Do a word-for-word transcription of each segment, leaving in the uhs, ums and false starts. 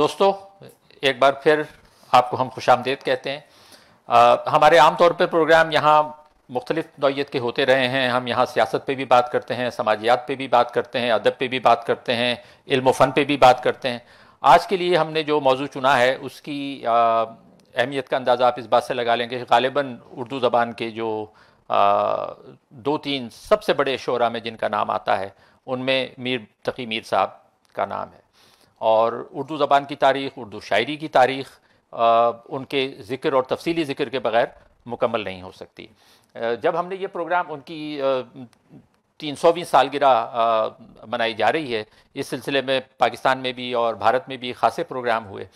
दोस्तों एक बार फिर आपको हम खुशामदीद कहते हैं। आ, हमारे आम तौर पर प्रोग्राम यहाँ मुख्तलिफ़ नौयत के होते रहे हैं। हम यहाँ सियासत पे भी बात करते हैं, समाजियात पे भी बात करते हैं, अदब पे भी बात करते हैं, इल्म फ़न पे भी बात करते हैं। आज के लिए हमने जो मौजू चुना है उसकी अहमियत का अंदाज़ा आप इस बात से लगा लें कि ग़ालिबन उर्दू ज़बान के जो आ, दो तीन सबसे बड़े शोरा में जिनका नाम आता है उनमें मीर तकी मीर साहब का नाम है। और उर्दू ज़बान की तारीख़, उर्दू शायरी की तारीख़ उनके ज़िक्र और तफसीली ज़िक्र के बग़ैर मुकम्मल नहीं हो सकती। जब हमने ये प्रोग्राम उनकी तीन सौवीं सालगिरह मनाई जा रही है, इस सिलसिले में पाकिस्तान में भी और भारत में भी खासे प्रोग्राम हुए।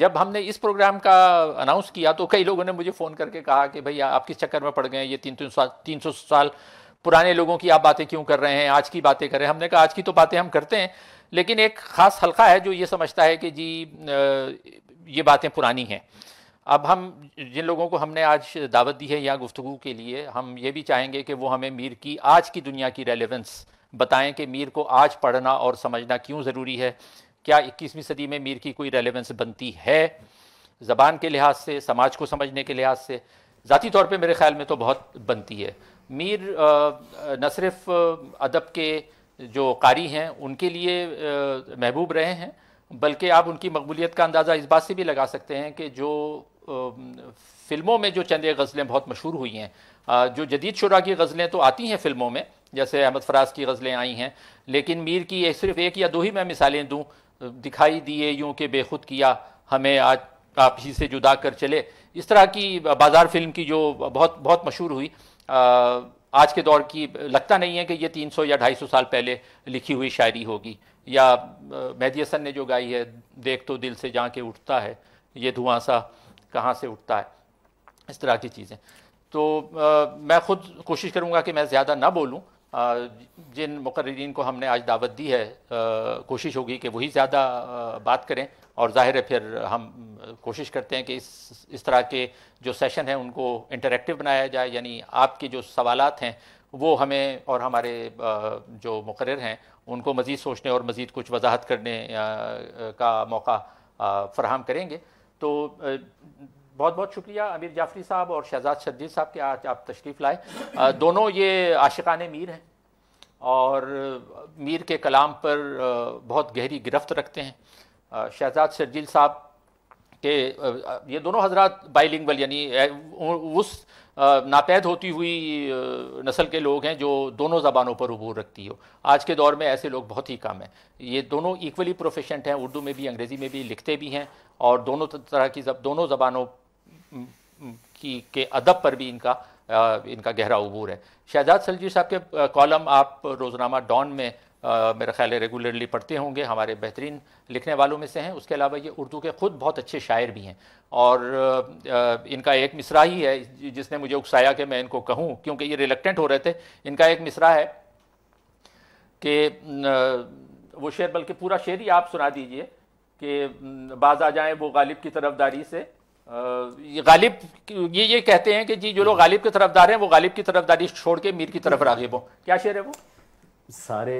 जब हमने इस प्रोग्राम का अनाउंस किया तो कई लोगों ने मुझे फ़ोन करके कहा कि भैया आप किस चक्कर में पड़ गए, ये तीन तीन साल तीन सौ साल पुराने लोगों की आप बातें क्यों कर रहे हैं, आज की बातें कर रहे हैं। हमने कहा आज की तो बातें हम करते हैं, लेकिन एक ख़ास हलका है जो ये समझता है कि जी ये बातें पुरानी हैं। अब हम जिन लोगों को हमने आज दावत दी है यहाँ गुफ्तगू के लिए, हम ये भी चाहेंगे कि वो हमें मीर की आज की दुनिया की रेलेवेंस बताएं कि मीर को आज पढ़ना और समझना क्यों ज़रूरी है। क्या इक्कीसवीं सदी में मीर की कोई रेलेवेंस बनती है ज़बान के लिहाज से, समाज को समझने के लिहाज से? ज़ाती तौर पर मेरे ख़्याल में तो बहुत बनती है। मीर न सिर्फ अदब के जो कारी हैं उनके लिए महबूब रहे हैं, बल्कि आप उनकी मकबूलियत का अंदाज़ा इस बात से भी लगा सकते हैं कि जो फ़िल्मों में जो चंद गज़लें बहुत मशहूर हुई हैं, जो जदीद शुरा की गज़लें तो आती हैं फ़िल्मों में, जैसे अहमद फ़राज़ की गज़लें आई हैं, लेकिन मीर की एक सिर्फ़ एक या दो ही मैं मिसालें दूँ। दिखाई दिए यूँ कि बेखुद किया हमें आज आप ही से जुदा कर चले, इस तरह की बाज़ार फ़िल्म की जो बहुत बहुत मशहूर हुई, आज के दौर की लगता नहीं है कि ये तीन सौ या ढाई सौ साल पहले लिखी हुई शायरी होगी। या मेहदी हसन ने जो गाई है, देख तो दिल से जहाँ के उठता है ये धुआं सा कहाँ से उठता है, इस तरह की चीज़ें। तो आ, मैं ख़ुद कोशिश करूँगा कि मैं ज़्यादा ना बोलूँ। जिन मुकर्रिरीन को हमने आज दावत दी है, आ, कोशिश होगी कि वही ज़्यादा बात करें। और ज़ाहिर है फिर हम कोशिश करते हैं कि इस इस तरह के जो सेशन हैं उनको इंटरेक्टिव बनाया जाए, यानी आपके जो सवालात हैं वो हमें और हमारे जो मुकर्रिर हैं उनको मज़ीद सोचने और मज़ीद कुछ वजाहत करने का मौका फ़राहम करेंगे। तो बहुत बहुत शुक्रिया अमीर जाफ़री साहब और शहजाद शदीद साहब के आज आप तशरीफ़ लाए। दोनों ये आशिकाने मीर हैं और मीर के कलाम पर बहुत गहरी गिरफ्त रखते हैं। शहजाद शदीद साहब के ये दोनों हजरात बाइलिंगुअल, यानी उस नापैद होती हुई नस्ल के लोग हैं जो दोनों ज़बानों पर अबूर रखती हो। आज के दौर में ऐसे लोग बहुत ही कम हैं। ये दोनों इक्वली प्रोफिशेंट हैं, उर्दू में भी अंग्रेज़ी में भी, लिखते भी हैं और दोनों तरह की जब दोनों ज़बानों की के अदब पर भी इनका आ, इनका गहरा अबूर है। शहजाद सलजी साहब के कॉलम आप रोज़नामा डॉन में Uh, मेरा ख्याल है रेगुलरली पढ़ते होंगे, हमारे बेहतरीन लिखने वालों में से हैं। उसके अलावा ये उर्दू के ख़ुद बहुत अच्छे शायर भी हैं और uh, इनका एक मिसरा ही है जिसने मुझे उकसाया कि मैं इनको कहूँ, क्योंकि ये रिलेक्टेंट हो रहे थे। इनका एक मिसरा है कि वो शेर, बल्कि पूरा शेर ही आप सुना दीजिए कि बाज आ जाएँ वो गालिब की तरफदारी से। ये गालिब ये ये कहते हैं कि जी जो लोग गालिब के तरफदार हैं वो गालिब की तरफदारी छोड़ के मीर की तरफ राग़िब हों। क्या शेर है वो? सारे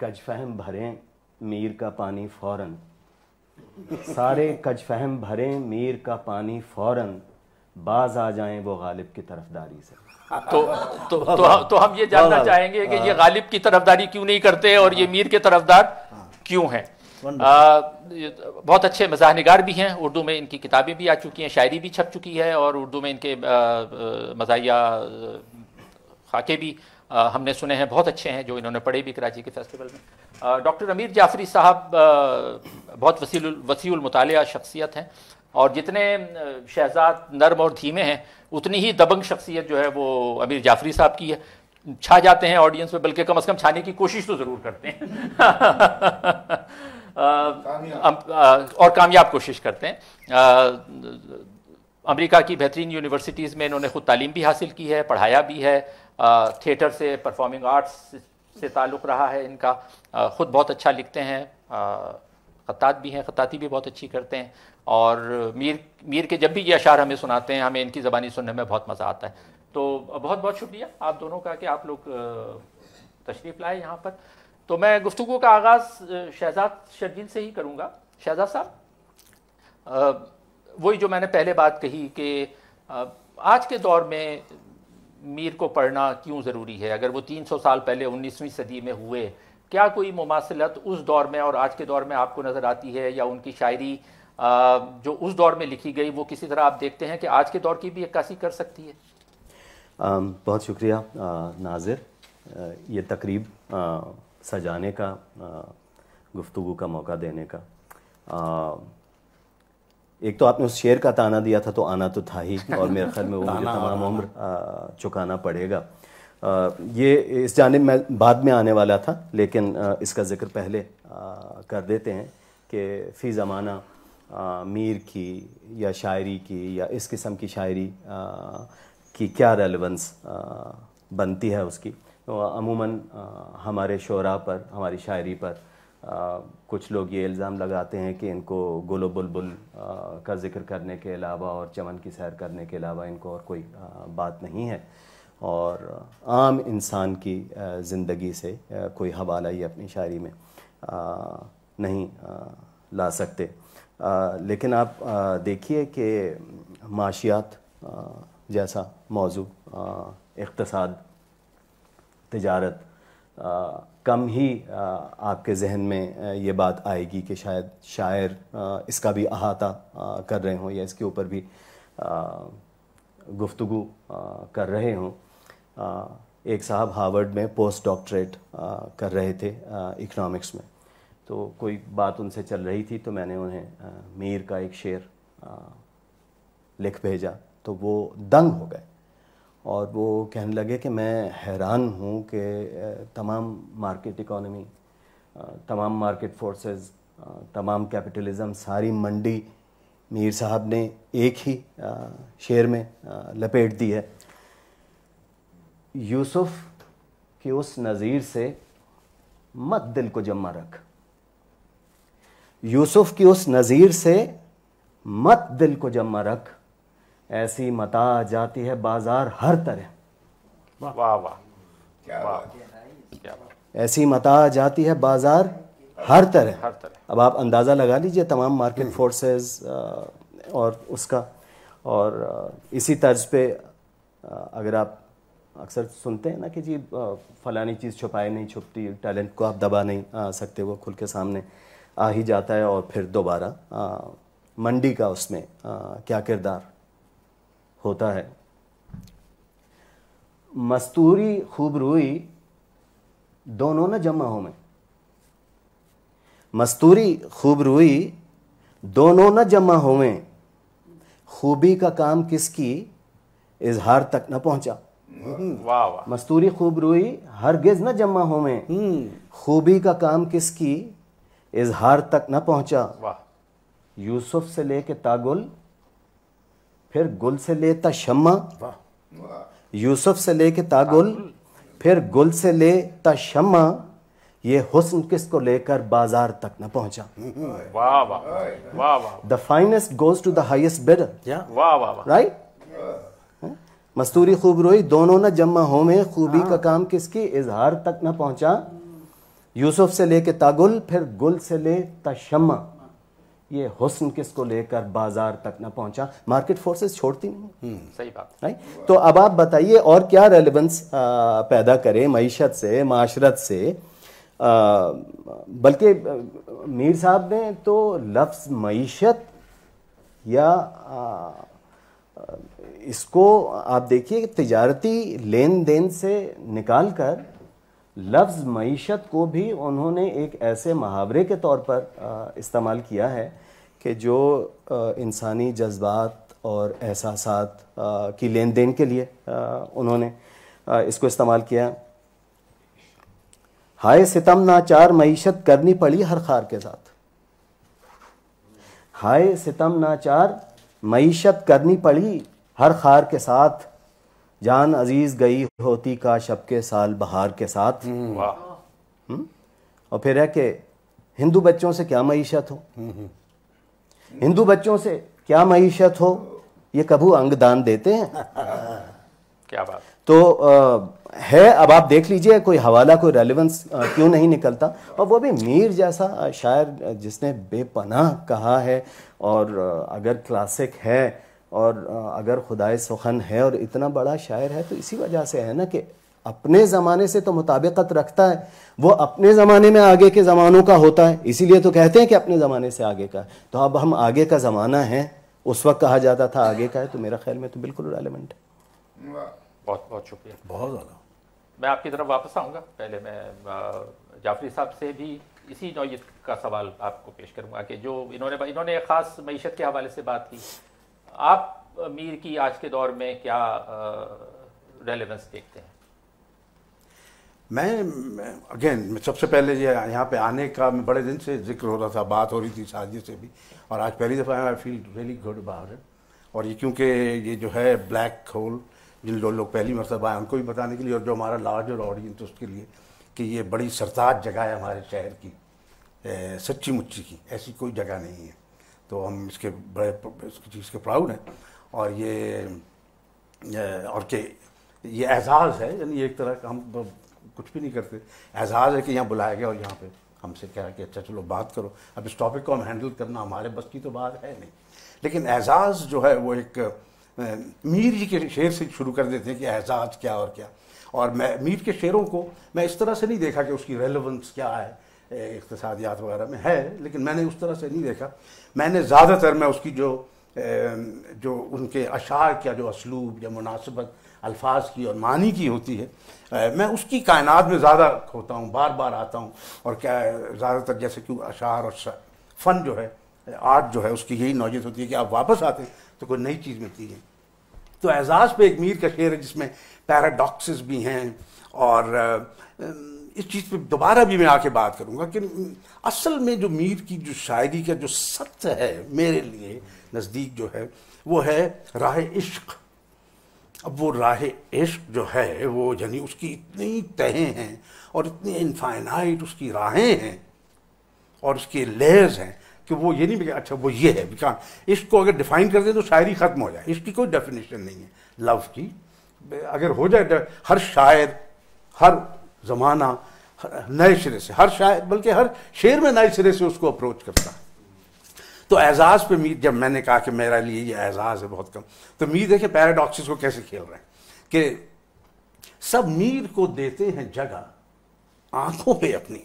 कज फहम भरें मीर का पानी फौरन, सारे कज फहम भरें मीर का पानी फौरन, बाज आ जाएं वो गालिब की तरफदारी से। तो तो तो, तो हम ये जानना चाहेंगे कि ये गालिब की तरफदारी क्यों नहीं करते और ये मीर के तरफदार क्यों हैं। बहुत अच्छे मज़ाह निगार भी हैं, उर्दू में इनकी किताबें भी आ चुकी हैं, शायरी भी छप चुकी है और उर्दू में इनके मज़ाहिया खाके भी आ, हमने सुने हैं, बहुत अच्छे हैं जो इन्होंने पढ़े भी कराची के फेस्टिवल में। डॉक्टर अमीर जाफ़री साहब बहुत वसील वसीउल मुतालिया शख्सियत हैं और जितने शहजाद नरम और धीमे हैं उतनी ही दबंग शख्सियत जो है वो अमीर जाफ़री साहब की है। छा जाते हैं ऑडियंस में, बल्कि कम अज़ कम छाने की कोशिश तो ज़रूर करते हैं आ, आ, और कामयाब कोशिश करते हैं। आ, अमेरिका की बेहतरीन यूनिवर्सिटीज़ में इन्होंने ख़ुद तालीम भी हासिल की है, पढ़ाया भी है, थिएटर से परफॉर्मिंग आर्ट्स से ताल्लुक़ रहा है इनका। ख़ुद बहुत अच्छा लिखते हैं, ख़त्तात भी हैं, ख़त्ताती भी बहुत अच्छी करते हैं और मीर मीर के जब भी ये अशार हमें सुनाते हैं हमें इनकी ज़बानी सुनने में बहुत मज़ा आता है। तो बहुत बहुत शुक्रिया आप दोनों का कि आप लोग तशरीफ़ लाए यहाँ पर। तो मैं गुफ्तगू का आगाज़ शहजाद शर्जील से ही करूँगा। शहजाद साहब वही जो मैंने पहले बात कही कि आज के दौर में मीर को पढ़ना क्यों ज़रूरी है। अगर वो तीन सौ साल पहले उन्नीसवीं सदी में हुए, क्या कोई मुमासलत उस दौर में और आज के दौर में आपको नज़र आती है, या उनकी शायरी जो उस दौर में लिखी गई वो किसी तरह आप देखते हैं कि आज के दौर की भी अक्कासी कर सकती है? बहुत शुक्रिया नाज़िर, ये तकरीब सजाने का, गुफ्तगू का मौका देने का। आ, एक तो आपने उस शेर का ताना दिया था, तो आना तो था ही, और मेरे ख्याल में वो मुझे तमाम उम्र चुकाना पड़ेगा। आ, ये इस जानिब में बाद में आने वाला था, लेकिन आ, इसका जिक्र पहले आ, कर देते हैं कि फ़ी ज़माना मीर की या शायरी की या इस किस्म की शायरी आ, की क्या रेलेवेंस बनती है उसकी। तो अमूमन हमारे शोरा पर, हमारी शायरी पर आ, कुछ लोग ये इल्ज़ाम लगाते हैं कि इनको गुलो बुलबुल का जिक्र करने के अलावा और चमन की सैर करने के अलावा इनको और कोई आ, बात नहीं है, और आम इंसान की ज़िंदगी से आ, कोई हवाला ही अपनी शायरी में आ, नहीं आ, ला सकते। आ, लेकिन आप देखिए कि माशियात जैसा मौजू, इक़्तिसाद, तिजारत, आ, कम ही आ, आपके जहन में ये बात आएगी कि शायद शायर आ, इसका भी अहाता आ, कर रहे हों या इसके ऊपर भी गुफ्तगू कर रहे हों। एक साहब हार्वर्ड में पोस्ट डॉक्टरेट कर रहे थे इकनॉमिक्स में, तो कोई बात उनसे चल रही थी, तो मैंने उन्हें आ, मीर का एक शेर आ, लिख भेजा, तो वो दंग हो गए और वो कहने लगे कि मैं हैरान हूँ कि तमाम मार्केट इकोनॉमी, तमाम मार्केट फोर्सेस, तमाम कैपिटलिज़म, सारी मंडी मीर साहब ने एक ही शेर में लपेट दी है। यूसुफ के उस नज़ीर से मत दिल को जमा रख, यूसुफ की उस नज़ीर से मत दिल को जमा रख, ऐसी मता जाती है बाजार हर तरह। वाह वाह वाह, क्या वाह, ऐसी मता जाती है बाजार हर तरह हर तरह। अब आप अंदाज़ा लगा लीजिए तमाम मार्केट फोर्सेस और उसका, और इसी तर्ज पे अगर आप अक्सर सुनते हैं ना कि जी फलानी चीज़ छुपाए नहीं छुपती, टैलेंट को आप दबा नहीं आ सकते, वो खुल के सामने आ ही जाता है। और फिर दोबारा मंडी का उसमें आ, क्या किरदार होता है। मस्तूरी खूब रूई दोनों न जमा हो में, मस्तूरी खूब रूई दोनों न जमा हो में, खूबी का काम किसकी इजहार तक न पहुंचा। वाह वाह। मस्तूरी खूब रूई हरगिज न जमा हो में, खूबी का काम किसकी इजहार तक न पहुंचा। वाह। यूसुफ से लेके तागुल, फिर गुल से लेता शम्मा। यूसुफ से लेके तागुल, फिर गुल से लेता शम्मा, ये हुस्न किसको लेकर बाजार तक न पहुंचा। वाह वाह वाह वाह। The finest goes to the highest bidder. वाह वाह, राइट। मस्तूरी खूब रोई दोनों न जमा हो में, खूबी का काम किसकी इजहार तक न पहुंचा। यूसुफ से लेके तागुल, फिर गुल से लेता शम्मा, ये हुस्न किसको लेकर बाजार तक न पहुंचा। मार्केट फोर्सेस छोड़ती नहीं। सही बात, राइट। तो अब आप बताइए और क्या रेलेवेंस पैदा करें मईशत से, माशरत से। बल्कि मीर साहब ने तो लफ्ज़ मईशत या आ, इसको आप देखिए तिजारती लेन देन से निकाल कर लफ्ज़ मईशत को भी उन्होंने एक ऐसे मुहावरे के तौर पर इस्तेमाल किया है कि जो इंसानी जज्बात और एहसासात की लेन देन के लिए उन्होंने इसको इस्तेमाल किया। हाय सितम नाचार मईशत करनी पड़ी हर खार के साथ, हाय सितम नाचार मईशत करनी पड़ी हर खार के साथ, जान अजीज गई होती का शब के साल बहार के साथ। वाह। और फिर है कि हिंदू बच्चों से क्या मईशत हो, हिंदू बच्चों से क्या मईशत हो, ये कभू अंगदान देते हैं। क्या बात। तो है। अब आप देख लीजिए कोई हवाला कोई रेलेवेंस क्यों नहीं निकलता, और वो भी मीर जैसा शायर जिसने बेपनाह कहा है, और अगर क्लासिक है और अगर खुदाए सुखन है और इतना बड़ा शायर है, तो इसी वजह से है ना कि अपने ज़माने से तो मुताबिकत रखता है, वो अपने ज़माने में आगे के ज़मानों का होता है, इसीलिए तो कहते हैं कि अपने ज़माने से आगे का। तो अब हम आगे का ज़माना है, उस वक्त कहा जाता था आगे का है, तो मेरा ख्याल में तो बिल्कुल रेलेवेंट है। बहुत बहुत शुक्रिया, बहुत ज़्यादा। मैं आपकी तरफ वापस आऊँगा, पहले मैं जाफरी साहब से भी इसी नौयत का सवाल आपको पेश करूँगा कि जो इन्होंने इन्होंने ख़ास मईशत के हवाले से बात की, आप मीर की आज के दौर में क्या रेलेवेंस देखते हैं? मैं अगेन सबसे पहले ये यहाँ पे आने का मैं बड़े दिन से जिक्र हो रहा था, बात हो रही थी शादी से भी, और आज पहली दफ़ा I feel really good about it. और ये क्योंकि ये जो है ब्लैक होल, जिन लोग लो पहली मरतबा आए उनको भी बताने के लिए, और जो हमारा लार्जर ऑडियंस उसके लिए, कि ये बड़ी सरताज जगह है हमारे शहर की, ए, सच्ची मुच्ची की ऐसी कोई जगह नहीं है, तो हम इसके बड़े इसकी चीज़ के प्राउड हैं। और ये, ये और के ये एजाज़ है, यानी एक तरह का हम कुछ भी नहीं करते, एजाज़ है कि यहाँ बुलाया गया और यहाँ पे हमसे कहा कि अच्छा चलो बात करो। अब इस टॉपिक को हम हैंडल करना हमारे बस की तो बात है नहीं, लेकिन एजाज़ जो है वो एक मीर जी के शेर से शुरू कर देते हैं कि एजाज़ क्या और क्या। और मैं मीर के शेरों को मैं इस तरह से नहीं देखा कि उसकी रेलेवेंस क्या है, इक़्तिसादियात वगैरह में है, लेकिन मैंने उस तरह से नहीं देखा। मैंने ज़्यादातर मैं उसकी जो जो उनके अशार का जो असलूब या मुनासिबत अल्फाज की और मानी की होती है, मैं उसकी कायनात में ज़्यादा होता हूँ, बार बार आता हूँ। और क्या ज़्यादातर जैसे कि अशार और फ़न जो है, आर्ट जो है, उसकी यही नौजियत होती है कि आप वापस आते हैं तो कोई नई चीज़ मिलती है। तो एजाज़ पे एक मीर का शेर है जिसमें पैराडॉक्सेस भी हैं, और इस चीज़ पे दोबारा भी मैं आके बात करूँगा कि असल में जो मीर की जो शायरी का जो सत्य है मेरे लिए नज़दीक जो है वो है राह इश्क। अब वो राह इश्क जो है वो यानी उसकी इतनी तहें हैं और इतनी इनफाइनाइट उसकी राहें हैं और उसके लेयर्स हैं कि वो ये नहीं अच्छा वो ये है बिकॉ इश्क को अगर डिफ़ाइन कर दें तो शायरी ख़त्म हो जाए। इसकी कोई डेफिनेशन नहीं है लव की, अगर हो जाए हर शायर हर ज़माना नए सिरे से, हर शायर बल्कि हर शेर में नए सिरे से उसको अप्रोच करता है। तो एजाज़ पे मीर जब मैंने कहा कि मेरा लिए ये एजाज़ है बहुत कम, तो मीर देखे पैराडॉक्सिस को कैसे खेल रहे हैं कि सब मीर को देते हैं जगह आंखों पे अपनी,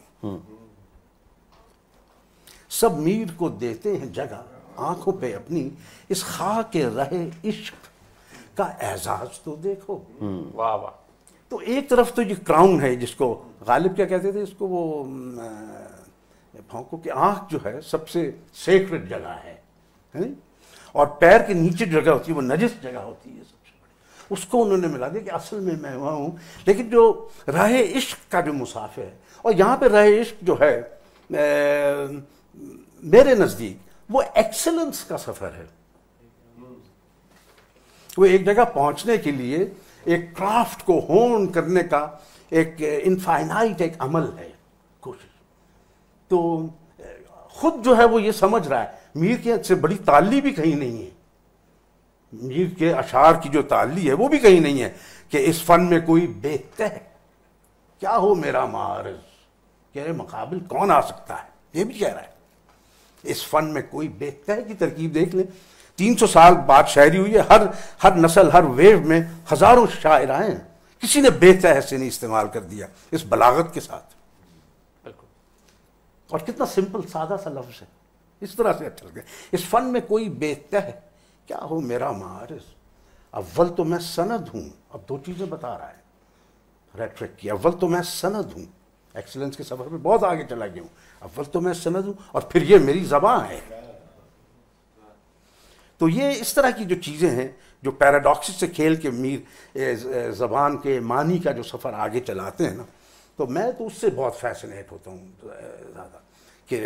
सब मीर को देते हैं जगह आंखों पे अपनी, इस खाक रहे इश्क का एजाज़ तो देखो। वाह वाह। तो एक तरफ तो ये क्राउन है जिसको गालिब क्या कहते थे इसको, वो भौंकों की आँख जो है सबसे सेक्रेड जगह है, है? और पैर के नीचे जगह होती है वो नजिस जगह होती है सबसे बड़ी, उसको उन्होंने मिला दिया कि असल में मैं वहाँ हूँ। लेकिन जो राह इश्क का जो मुसाफिर है, और यहाँ पे राह इश्क जो है ए, मेरे नज़दीक वो एक्सेलेंस का सफ़र है। वो एक जगह पहुँचने के लिए एक क्राफ्ट को होन करने का एक इनफाइनाइट एक अमल है कोशिश। तो खुद जो है वो ये समझ रहा है, मीर के से बड़ी ताली भी कहीं नहीं है, मीर के अशार की जो ताली है वो भी कहीं नहीं है कि इस फन में कोई बेतह क्या हो मेरा मारज, मेरे मुकाबिल कौन आ सकता है, ये भी कह रहा है इस फन में कोई बेतह की तरकीब देख ले। तीन सौ साल बाद शायरी हुई है, हर हर नस्ल हर वेव में हज़ारों शायर आए हैं, किसी ने बेतह से नहीं इस्तेमाल कर दिया इस बलागत के साथ। बिल्कुल। और कितना सिंपल सादा सा लफ्ज़ है, इस तरह से अच्छा लगता है। इस फन में कोई बेतह क्या हो मेरा मारिस, अव्वल तो मैं सनद हूँ। अब दो चीज़ें बता रहा है रेट्रिक की, अव्वल तो मैं सनद हूँ, एक्सीलेंस के सफ़र में बहुत आगे चला गया हूँ, अव्वल तो मैं सनद हूँ, और फिर ये मेरी ज़बान है। तो ये इस तरह की जो चीज़ें हैं जो पैराडॉक्सिस से खेल के मीर ज़बान के मानी का जो सफ़र आगे चलाते हैं ना, तो मैं तो उससे बहुत फैसिनेट होता हूँ ज़्यादा कि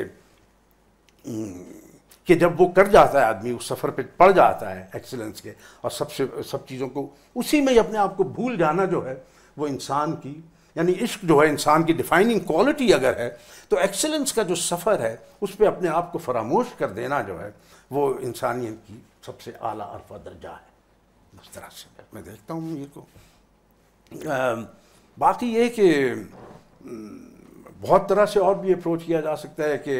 कि जब वो कर जाता है आदमी उस सफ़र पे पड़ जाता है एक्सीलेंस के, और सबसे सब चीज़ों को उसी में ही अपने आप को भूल जाना जो है वो इंसान की, यानी इश्क जो है इंसान की डिफाइनिंग क्वालिटी अगर है तो एक्सीलेंस का जो सफ़र है उस पर अपने आप को फरामोश कर देना जो है वो इंसानियत की सबसे आला अरफा दर्जा है। उस तरह से मैं देखता हूँ ये को। बाकी ये कि बहुत तरह से और भी अप्रोच किया जा सकता है कि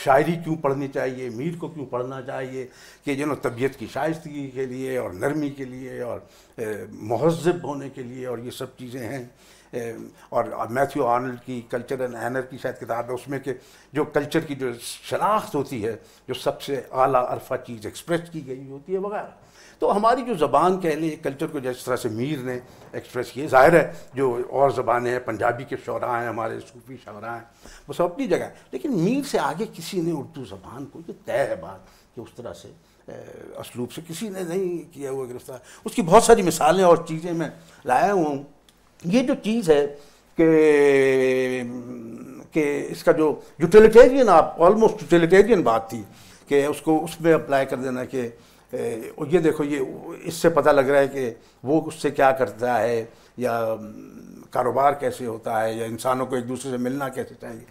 शायरी क्यों पढ़नी चाहिए, मीर को क्यों पढ़ना चाहिए, कि जो तबीयत की शाइस्तगी के लिए और नरमी के लिए और महजब होने के लिए, और ये सब चीज़ें हैं। और मैथ्यू आर्नल्ड की कल्चर एंड एनर की शायद किताब है, उसमें कि जो कल्चर की जो शनाख्त होती है, जो सबसे आला अरफा चीज़ एक्सप्रेस की गई होती है वगैरह। तो हमारी जो ज़बान कह लें कल्चर को जिस तरह से मीर ने एक्सप्रेस किए, ज़ाहिर है जो और ज़बानें हैं, पंजाबी के शौरा हैं, हमारे सूफी शौरा हैं, वो सब अपनी जगह है, लेकिन मीर से आगे किसी ने उर्दू ज़बान को, ये तय है बात कि उस तरह से असलूब से किसी ने नहीं किया हुआ गिरफ्तार। उसकी बहुत सारी मिसालें और चीज़ें मैं लाया हुआ हूँ। ये जो चीज़ है कि इसका जो यूटिलिटेरियन, आप ऑलमोस्ट यूटिलिटेरियन बात थी कि उसको उसमें अप्लाई कर देना कि ये देखो ये इससे पता लग रहा है कि वो उससे क्या करता है, या कारोबार कैसे होता है, या इंसानों को एक दूसरे से मिलना कैसे चाहिए,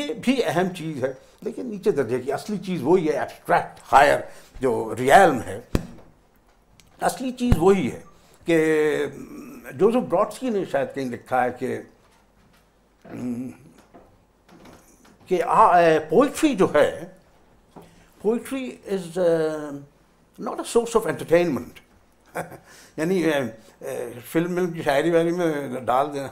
ये भी अहम चीज़ है। लेकिन नीचे दर्जे की असली चीज़ वही है, एब्स्ट्रैक्ट हायर जो रियल्म है, असली चीज़ वही है कि जोसेफ ब्रॉड्स्की ने शायद कहीं लिखा है कि कि पोइट्री जो है, poetry is not a source of entertainment. यानी फिल्म में की शायरी वायरी में डाल देना,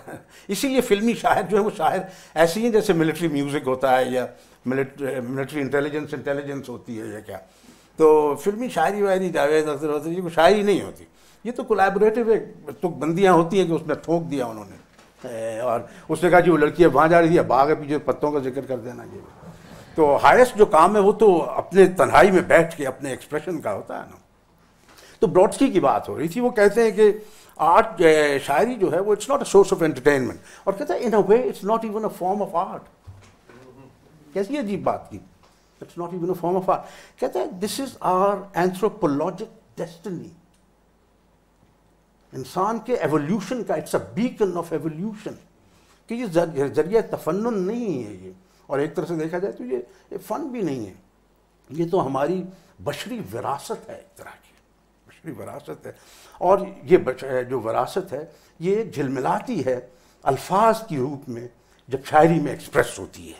इसीलिए फिल्मी शायर जो है वो शायर ऐसे ही जैसे मिलिट्री म्यूज़िक होता है या मिलिट्री इंटेलिजेंस इंटेलिजेंस होती है या क्या, तो फिल्मी शायरी वायरी जावेद अख्तर होती है, वो शायरी नहीं होती, ये तो कोलैबोरेटिव एक तुकबंदियाँ होती हैं कि उसमें ठोंक दिया उन्होंने, और उसने कहा कि वो लड़की वहाँ जा रही है, बाग के पीछे पत्तों का जिक्र कर देना। ये तो हाईएस्ट जो काम है वो तो अपने तन्हाई में बैठ के अपने एक्सप्रेशन का होता है ना। तो ब्रॉड्स्की की बात हो रही थी, वो कहते हैं कि आर्ट शायरी जो है वो it's not a source of entertainment, और कहता है in a way it's not even a form of art. कैसी अजीब बात की, it's not even a form of art. कहता है this is our anthropologic destiny, इंसान के एवोल्यूशन का, it's a beacon of evolution, कि ये जरिया तफन्नुन नहीं है ये, और एक तरह से देखा जाए तो ये, ये फ़न भी नहीं है, ये तो हमारी बशरी विरासत है, एक तरह की बशरी विरासत है। और ये बश, जो विरासत है ये झिलमिलाती है अल्फाज के रूप में जब शायरी में एक्सप्रेस होती है,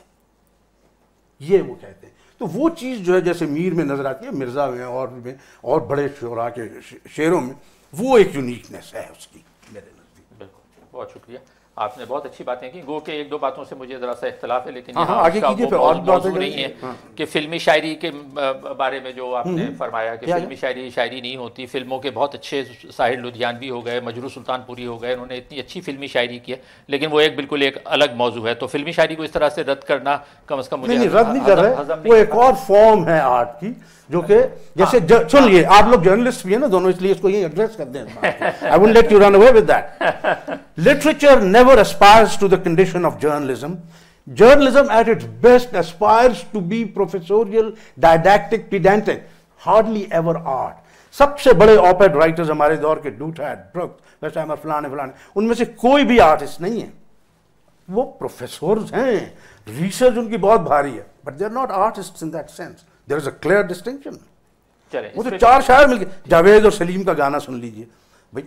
ये वो कहते हैं। तो वो चीज़ जो है जैसे मीर में नज़र आती है, मिर्ज़ा में और में और बड़े शोरा के शेरों में, वो एक यूनिकनेस है उसकी मेरे नज़दीक। बिल्कुल, बहुत शुक्रिया, आपने बहुत अच्छी बातें की। गो के एक दो बातों से मुझे ज़रा सा इख्तलाफ है, लेकिन हाँ, आगे कीजिए फिर और बातें नहीं है हाँ। कि फिल्मी शायरी के बारे में जो आपने फरमाया कि फिल्मी शायरी शायरी नहीं होती, फिल्मों के बहुत अच्छे साहिर लुधियानवी हो गए, मजरू सुल्तानपुरी हो गए, उन्होंने इतनी अच्छी फिल्मी शायरी की है, लेकिन वो एक बिल्कुल एक अलग मौजू है। तो फिल्मी शायरी को इस तरह से रद्द करना कम अज़ कम रद्द नहीं कर रहे, वो एक और फॉर्म है आर्ट की, जो कि जैसे चलिए आप लोग जर्नलिस्ट भी हैं ना दोनों, इसलिए इसको ये एड्रेस कर दें, I would let you run away with that. Literature never aspires to the condition of journalism. Journalism at its best aspires to be professorial, didactic, pedantic, hardly ever art. सबसे बड़े op-ed writers हमारे दौर के Dutat, Brooks, Westheimer, फलाने फलाने, उनमें से कोई भी आर्टिस्ट नहीं है, वो प्रोफेसर्स हैं, रिसर्च उनकी बहुत भारी है, but they are not artists in that sense. There is a clear distinction. चले, वो तो चार शायर मिल गए, जावेद और सलीम का गाना सुन लीजिए भाई,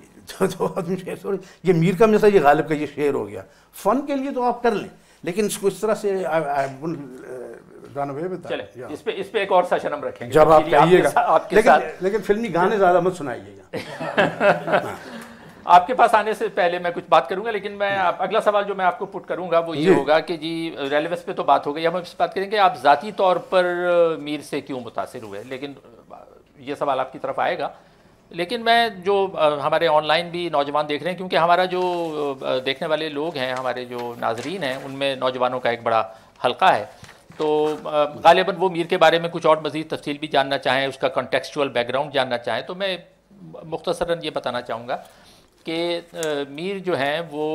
तो आदमी शेर, ये मीर का मिसाल, ये गालिब का ये शेर हो गया, फन के लिए तो आप कर लें, लेकिन इसको इस तरह से आ, आ, चले, इस पे इस पे एक और सेशन हम रखेंगे जब आप कहिएगा, लेकिन लेकिन फिल्मी गाने ज़्यादा मत सुनाइएगा। आपके पास आने से पहले मैं कुछ बात करूंगा, लेकिन मैं आप, अगला सवाल जो मैं आपको पुट करूंगा वो ये होगा कि जी रेलेवेंस पे तो बात हो गई, हम इस बात करेंगे आप ज़ाती तौर पर मीर से क्यों मुतासर हुए, लेकिन ये सवाल आपकी तरफ आएगा। लेकिन मैं जो हमारे ऑनलाइन भी नौजवान देख रहे हैं, क्योंकि हमारा जो देखने वाले लोग हैं, हमारे जो नाजरीन हैं, उनमें नौजवानों का एक बड़ा हल्का है, तो गालिबन वो मीर के बारे में कुछ और मज़ीद तफसील भी जानना चाहें, उसका कॉन्टेक्चुअल बैकग्राउंड जानना चाहें। तो मैं मुख्तसरन ये बताना चाहूँगा कि मीर जो हैं वो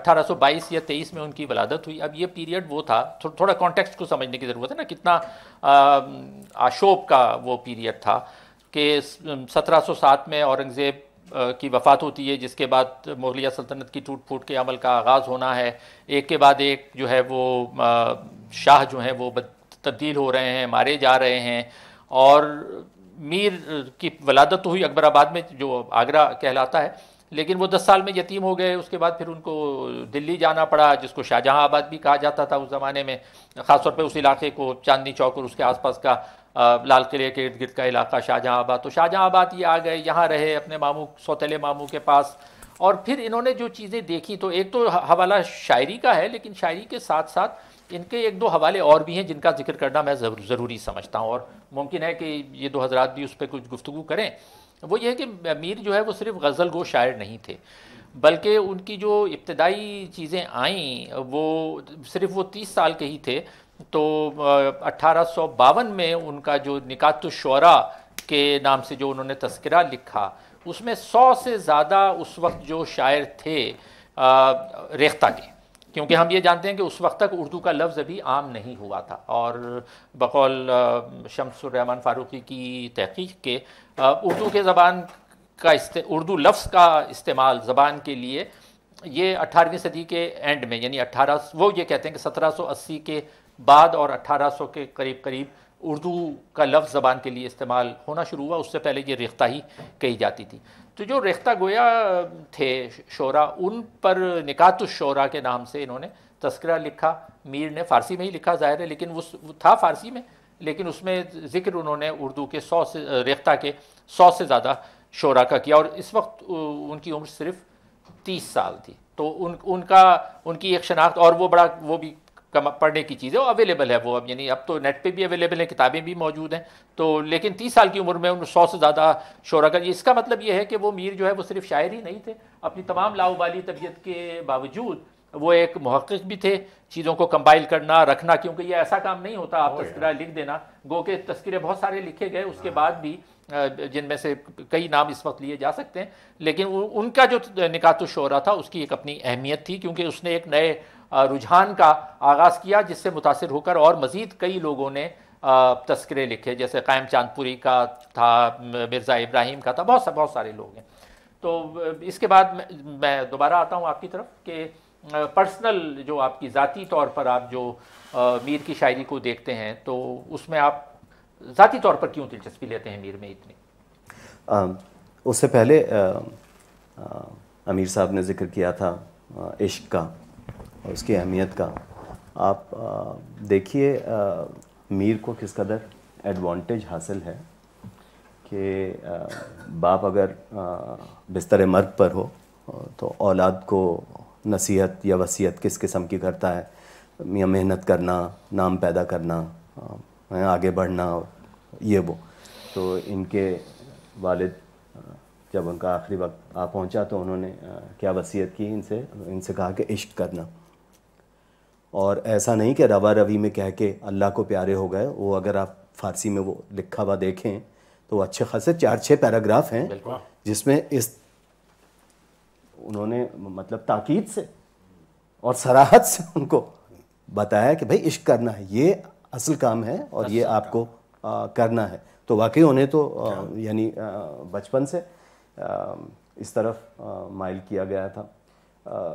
अठारह सौ बाईस या तेईस में उनकी वलादत हुई। अब ये पीरियड वो था, थो, थोड़ा कॉन्टेक्स्ट को समझने की ज़रूरत है ना, कितना आशोब का वो पीरियड था कि सत्रह सौ सात में औरंगज़ेब की वफ़ात होती है, जिसके बाद मुग़लिया सल्तनत की टूट फूट के अमल का आगाज़ होना है, एक के बाद एक जो है वो शाह जो हैं वो तब्दील हो रहे हैं, मारे जा रहे हैं। और मीर की वलादत तो हुई अकबराबाद में, जो आगरा कहलाता है, लेकिन वो दस साल में यतीम हो गए। उसके बाद फिर उनको दिल्ली जाना पड़ा, जिसको शाहजहाँ आबाद भी कहा जाता था उस ज़माने में, ख़ासतौर पे उस इलाके को, चांदनी चौक और उसके आसपास का लाल किले के इर्द गिर्द का इलाका शाहजहाँ आबाद। तो शाहजहाँ आबाद ये आ गए, यहाँ रहे अपने मामू, सौतेले मामू के पास। और फिर इन्होंने जो चीज़ें देखी, तो एक तो हवाला शायरी का है, लेकिन शायरी के साथ साथ इनके एक दो हवाले और भी हैं जिनका जिक्र करना मैं ज़रूरी समझता हूँ, और मुमकिन है कि ये दो हज़रात भी उस पर कुछ गुफ्तगू करें। वो ये है कि मीर जो है वो सिर्फ गज़ल गो शायर नहीं थे, बल्कि उनकी जो इब्तदाई चीज़ें आईं वो सिर्फ वो तीस साल के ही थे। तो अट्ठारह सौ बावन में उनका जो निकात-उश-शुअरा के नाम से जो उन्होंने तस्करा लिखा, उसमें सौ से ज़्यादा उस वक्त जो शायर थे रेख्ता के, क्योंकि हम ये जानते हैं कि उस वक्त तक उर्दू का लफ्ज़ अभी आम नहीं हुआ था। और बकौल शम्सुर्रहमान फ़ारूक़ी की तहक़ीक़ के उर्दू के ज़बान का उर्दू लफ्ज़ का इस्तेमाल ज़बान के लिए ये अट्ठारहवीं सदी के एंड में, यानी अट्ठारह वो ये कहते हैं कि सत्रह सौ अस्सी के बाद और अट्ठारह सौ के करीब करीब उर्दू का लफ्ज़ ज़बान के लिए इस्तेमाल होना शुरू हुआ। उससे पहले ये रेख्ता ही कही जाती थी। तो जो रेख्ता गोया थे शोरा, उन पर निकात-उश-शोरा के नाम से इन्होंने तस्करा लिखा। मीर ने फ़ारसी में ही लिखा ज़ाहिर है, लेकिन वो था फ़ारसी में, लेकिन उसमें ज़िक्र उन्होंने उर्दू के सौ से रेख्ता के सौ से ज़्यादा शोरा का किया। और इस वक्त उनकी उम्र सिर्फ तीस साल थी। तो उन उनका उनकी एक शनाख्त, और वो बड़ा वो भी कम पढ़ने की चीज़ें अवेलेबल है वो अब, यानी अब तो नेट पे भी अवेलेबल है, किताबें भी मौजूद हैं। तो लेकिन तीस साल की उम्र में उन सौ से ज़्यादा शोरा का, इसका मतलब ये है कि वो मीर जो है वो सिर्फ शायर ही नहीं थे, अपनी तमाम लाउबाली तबीयत के बावजूद वो एक मुहक्किक भी थे। चीज़ों को कंपाइल करना, रखना, क्योंकि ये ऐसा काम नहीं होता आप तस्करा लिख देना। गो के तस्करे बहुत सारे लिखे गए उसके बाद भी, जिनमें से कई नाम इस वक्त लिए जा सकते हैं, लेकिन उनका जो निकात-उश-शोरा था उसकी एक अपनी अहमियत थी, क्योंकि उसने एक नए रुझान का आगाज़ किया जिससे मुतासिर होकर और मज़ीद कई लोगों ने तस्करे लिखे, जैसे कायम चांदपुरी का था, मिर्ज़ा इब्राहिम का था, बहुत सा बहुत सारे लोग हैं। तो इसके बाद मैं दोबारा आता हूँ आपकी तरफ कि पर्सनल जो आपकी ज़ाती तौर पर आप जो मीर की शायरी को देखते हैं, तो उसमें आप ज़ाती तौर पर क्यों दिलचस्पी लेते हैं मीर में इतनी? उससे पहले आ, आ, अमीर साहब ने जिक्र किया था आ, इश्क का और उसकी अहमियत का। आप आ, देखिए मीर को किस कदर एडवांटेज हासिल है कि बाप अगर बिस्तर मर्ग पर हो तो औलाद को नसीहत या वसीयत किस किस्म की करता है, या मेहनत करना, नाम पैदा करना, आगे बढ़ना, ये वो। तो इनके वालिद जब उनका आखिरी वक्त आ पहुंचा तो उन्होंने क्या वसीयत की इनसे, इनसे कहा कि इश्क करना। और ऐसा नहीं कि रवा रवी में कह के अल्लाह को प्यारे हो गए। वो अगर आप फ़ारसी में वो लिखा हुआ देखें तो अच्छे खासे चार छः पैराग्राफ हैं जिसमें इस उन्होंने मतलब ताकीद से और सराहत से उनको बताया कि भाई इश्क करना है, ये असल काम है और ये आपको आ, करना है। तो वाकई उन्हें तो यानी बचपन से आ, इस तरफ आ, माइल किया गया था। आ,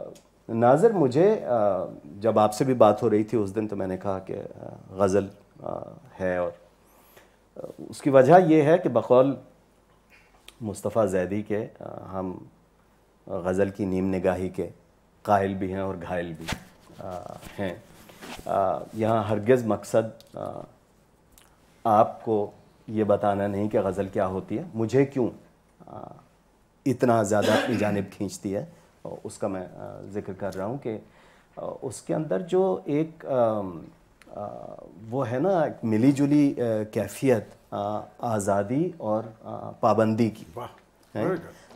नाज़र मुझे आ, जब आपसे भी बात हो रही थी उस दिन, तो मैंने कहा कि गज़ल है, और आ, उसकी वजह यह है कि बकौल मुस्तफ़ा जैदी के आ, हम गज़ल की नीम निगाही के कायल भी हैं और घायल भी आ, हैं। यहाँ हरगिज़ मकसद आ, आपको ये बताना नहीं कि गज़ल क्या होती है, मुझे क्यों आ, इतना ज़्यादा अपनी जानिब खींचती है, और उसका मैं ज़िक्र कर रहा हूँ कि उसके अंदर जो एक आ, आ, वो है ना मिली जुली कैफियत आज़ादी और आ, पाबंदी की है।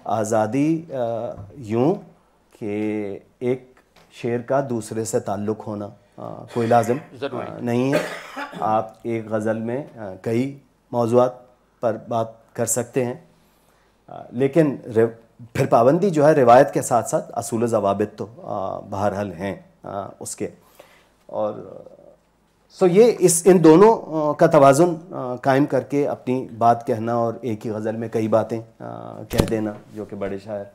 आज़ादी यूँ कि एक शेर का दूसरे से ताल्लुक़ होना आ, कोई लाजम आ, नहीं है। आप एक गज़ल में आ, कई मौज़ूआत पर बात कर सकते हैं, आ, लेकिन फिर पाबंदी जो है रिवायत के साथ साथ असूल ज़वाबित तो बहरहाल हैं आ, उसके। और सो ये इस इन दोनों आ, का तवाज़ुन कायम करके अपनी बात कहना और एक ही गज़ल में कई बातें आ, कह देना, जो कि बड़े शायर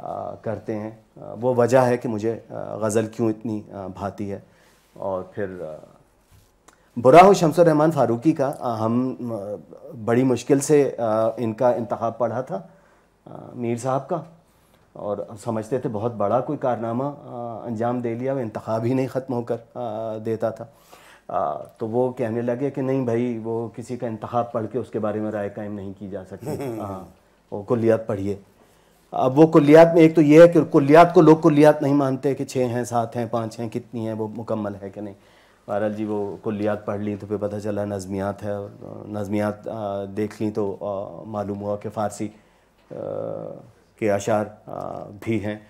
आ, करते हैं। आ, वो वजह है कि मुझे गज़ल क्यों इतनी आ, भाती है। और फिर आ, बुरा हो शम्सुर्रहमान फ़ारूक़ी का आ, हम आ, बड़ी मुश्किल से आ, इनका इंतखाब पढ़ा था आ, मीर साहब का। और समझते थे बहुत बड़ा कोई कारनामा अंजाम दे लिया, इंतखाब ही नहीं ख़त्म होकर देता था। आ, तो वो कहने लगे कि नहीं भाई, वो किसी का इंतखाब पढ़ के उसके बारे में राय कायम नहीं की जा सकती, हाँ वो कुल्लियात पढ़िए। अब वो कुल्लियात में एक तो ये है कि कुल्लियात को लोग कुल्लियात नहीं मानते कि छः हैं, सात हैं, पाँच हैं, कितनी हैं, वो मुकम्मल है कि नहीं। बहरहाल जी वो कुल्लियात पढ़ ली तो फिर पता चला नज़मियात है, नज़मियात देख ली तो आ, मालूम हुआ कि फ़ारसी के अशार भी हैं।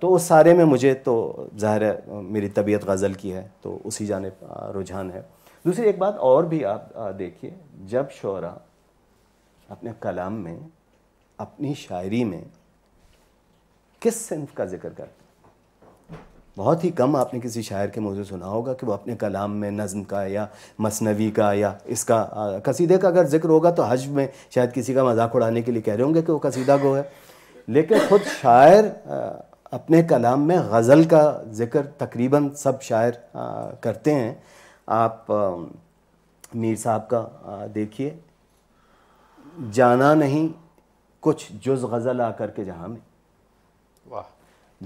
तो उस सारे में मुझे तो ज़ाहिर है मेरी तबीयत गज़ल की है तो उसी जाने रुझान है। दूसरी एक बात और भी आप देखिए, जब शोरा अपने कलाम में, अपनी शायरी में किस सिंफ का जिक्र करते हैं, बहुत ही कम आपने किसी शायर के मौजूद सुना होगा कि वो अपने कलाम में नज़्म का या मसनवी का या इसका कसीदे का अगर जिक्र होगा तो हज्व में शायद किसी का मजाक उड़ाने के लिए कह रहे होंगे कि वो कसीदा गो है, लेकिन ख़ुद शायर अपने कलाम में गज़ल का जिक्र तकरीबन सब शायर करते हैं। आप मीर साहब का देखिए, जाना नहीं कुछ जुज़ गज़ल आ कर के जहाँ में, वाह,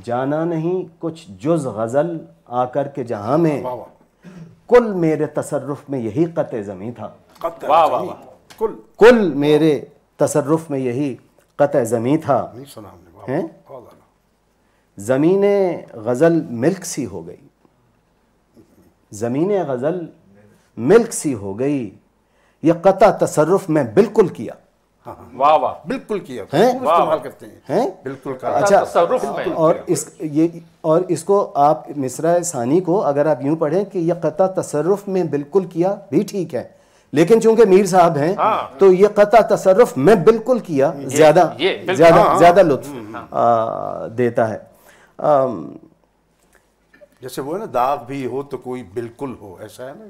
जाना नहीं कुछ जुज़ गज़ल आ कर के जहाँ में, वाह वाह, कुल मेरे तसर्रुफ़ में यही क़त ज़मीं था, वाह वाह वाह, कुल कुल मेरे तसर्रुफ़ में यही क़त ज़मीं था, नहीं सुना हमने, हैं ज़मीने गज़ल मिल्क सी हो गई, ज़मीने गज़ल मिल्क सी हो गई, ये क़ता तसर्रुफ़ में बिल्कुल किया, वाह वाह, बिल्कुल किया, हैं इस्तेमाल करते हैं, हैं बिल्कुल का, अच्छा तसर्रुफ़ में। और इस ये और इसको आप मिसरा सानी को अगर आप यूँ पढ़ें कि यह क़ता तसर्रुफ़ में बिल्कुल किया भी ठीक है, लेकिन चूंकि मीर साहब हैं हाँ। तो ये क़ता तसर्रुफ़ में बिल्कुल किया ज़्यादा ज़्यादा ज़्यादा लुत्फ़ देता है। आ, जैसे वो है ना, दाग भी हो तो कोई बिल्कुल हो, ऐसा है ना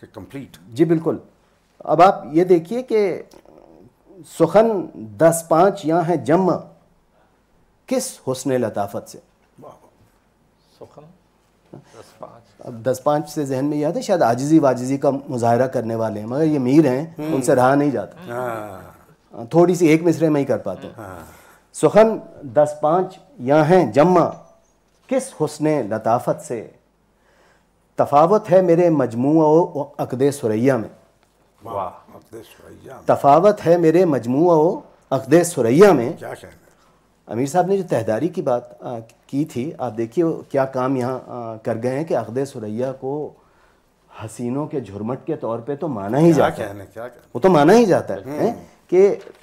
कि कंप्लीट, जी बिल्कुल। अब आप ये देखिए कि सुखन दस पाँच यहाँ है जम्मा, किस हुस्ने लताफत से, सुखन दस पाँच, अब दस पाँच से जहन में याद है शायद आजिज़ी वाजिज़ी का मुजाहरा करने वाले हैं, मगर ये मीर हैं उनसे रहा नहीं जाता, थोड़ी सी एक मिसरे में ही कर पाते हैं। सुखन दस पाँच यहाँ हैं जम्मा, किस हुस्ने लताफत से, तफावत है मेरे मजमू ओ अक़दे सुरैया में, वाह, अक़दे सुरैया, तफावत है मेरे मजमू ओ अक़दे सुरैया में। अमीर साहब ने जो तहदारी की बात आ, की थी, आप देखिए क्या काम यहाँ कर गए हैं कि अक़दे सुरैया को हसीनों के झुरमट के तौर पे तो माना ही क्या जाता है, क्या वो तो माना ही जाता है कि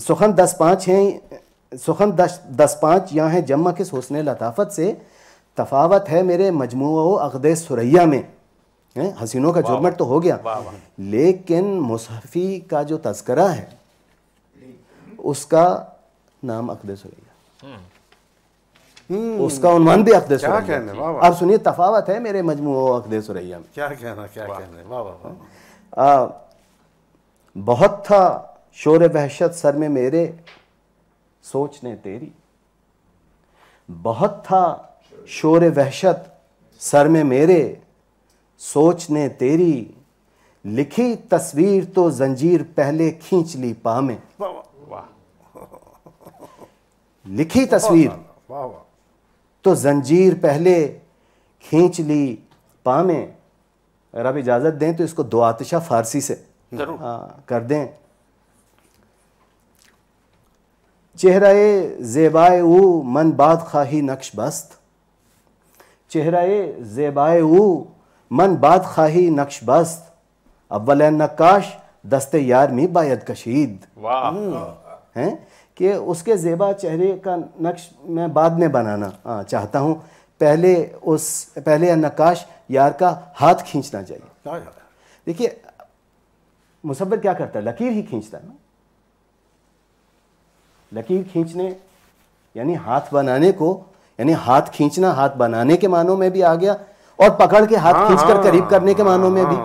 सुखन दस पाँच हैं, सुखन दस दस पाँच यहाँ हैं जम्मा, किस हुस्ने लताफत से, तफावत है मेरे मजमू ओ अक़दे सुरैया में, हैं हसीनों का झुरमट तो हो गया, लेकिन मुसहफ़ी का जो तस्करा है उसका नाम अक़दे सुरैया, उसका उन्वान भी अक़दे सुरैया। अब सुनिए, तफावत है मेरे मजमू अक़दे सुरैया में, क्या कहना, क्या कहना, वाह वाह। बहुत था शोर वहशत सर में मेरे सोचने तेरी, बहुत था शोर वहशत सर में मेरे सोचने तेरी, लिखी तस्वीर तो जंजीर पहले खींच ली पा में, लिखी तस्वीर तो जंजीर पहले खींच ली पा में। अगर आप इजाज़त दें तो इसको दो आतिशा फारसी से आ, कर दें। चेहराए ज़ेबाए ऊ मन बाद खाही नक्श बस्त, चेहराए ज़ेबाए ऊ मन बाद खाही नक्श बस्त, अव्वल नक्काश दस्ते यार में बायद कशीद, हैं कि उसके ज़ेबा चेहरे का नक्श मैं बाद में बनाना चाहता हूँ, पहले उस पहले नक्काश यार का हाथ खींचना चाहिए। देखिए मुसब्बिर क्या करता है, लकीर ही खींचता है ना, लकीर खींचने यानी हाथ बनाने को, यानी हाथ खींचना हाथ बनाने के मानों में भी आ गया और पकड़ के हाथ खींचकर करीब करने के मानों में भी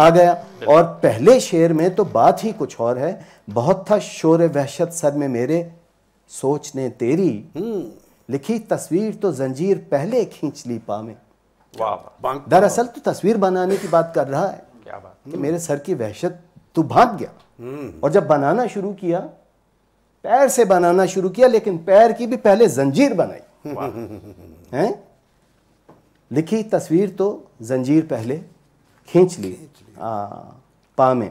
आ गया। और पहले शेर में तो बात ही कुछ और है, बहुत था शोर वहशत सर में मेरे सोचने तेरी, लिखी तस्वीर तो जंजीर पहले खींच ली पा में, वाह। दरअसल तो तस्वीर बनाने की बात कर रहा है, क्या बात, कि मेरे सर की वहशत, तू भाग गया और जब बनाना शुरू किया पैर से बनाना शुरू किया, लेकिन पैर की भी पहले जंजीर बनाई हैं, लिखी तस्वीर तो जंजीर पहले खींच ली पा में।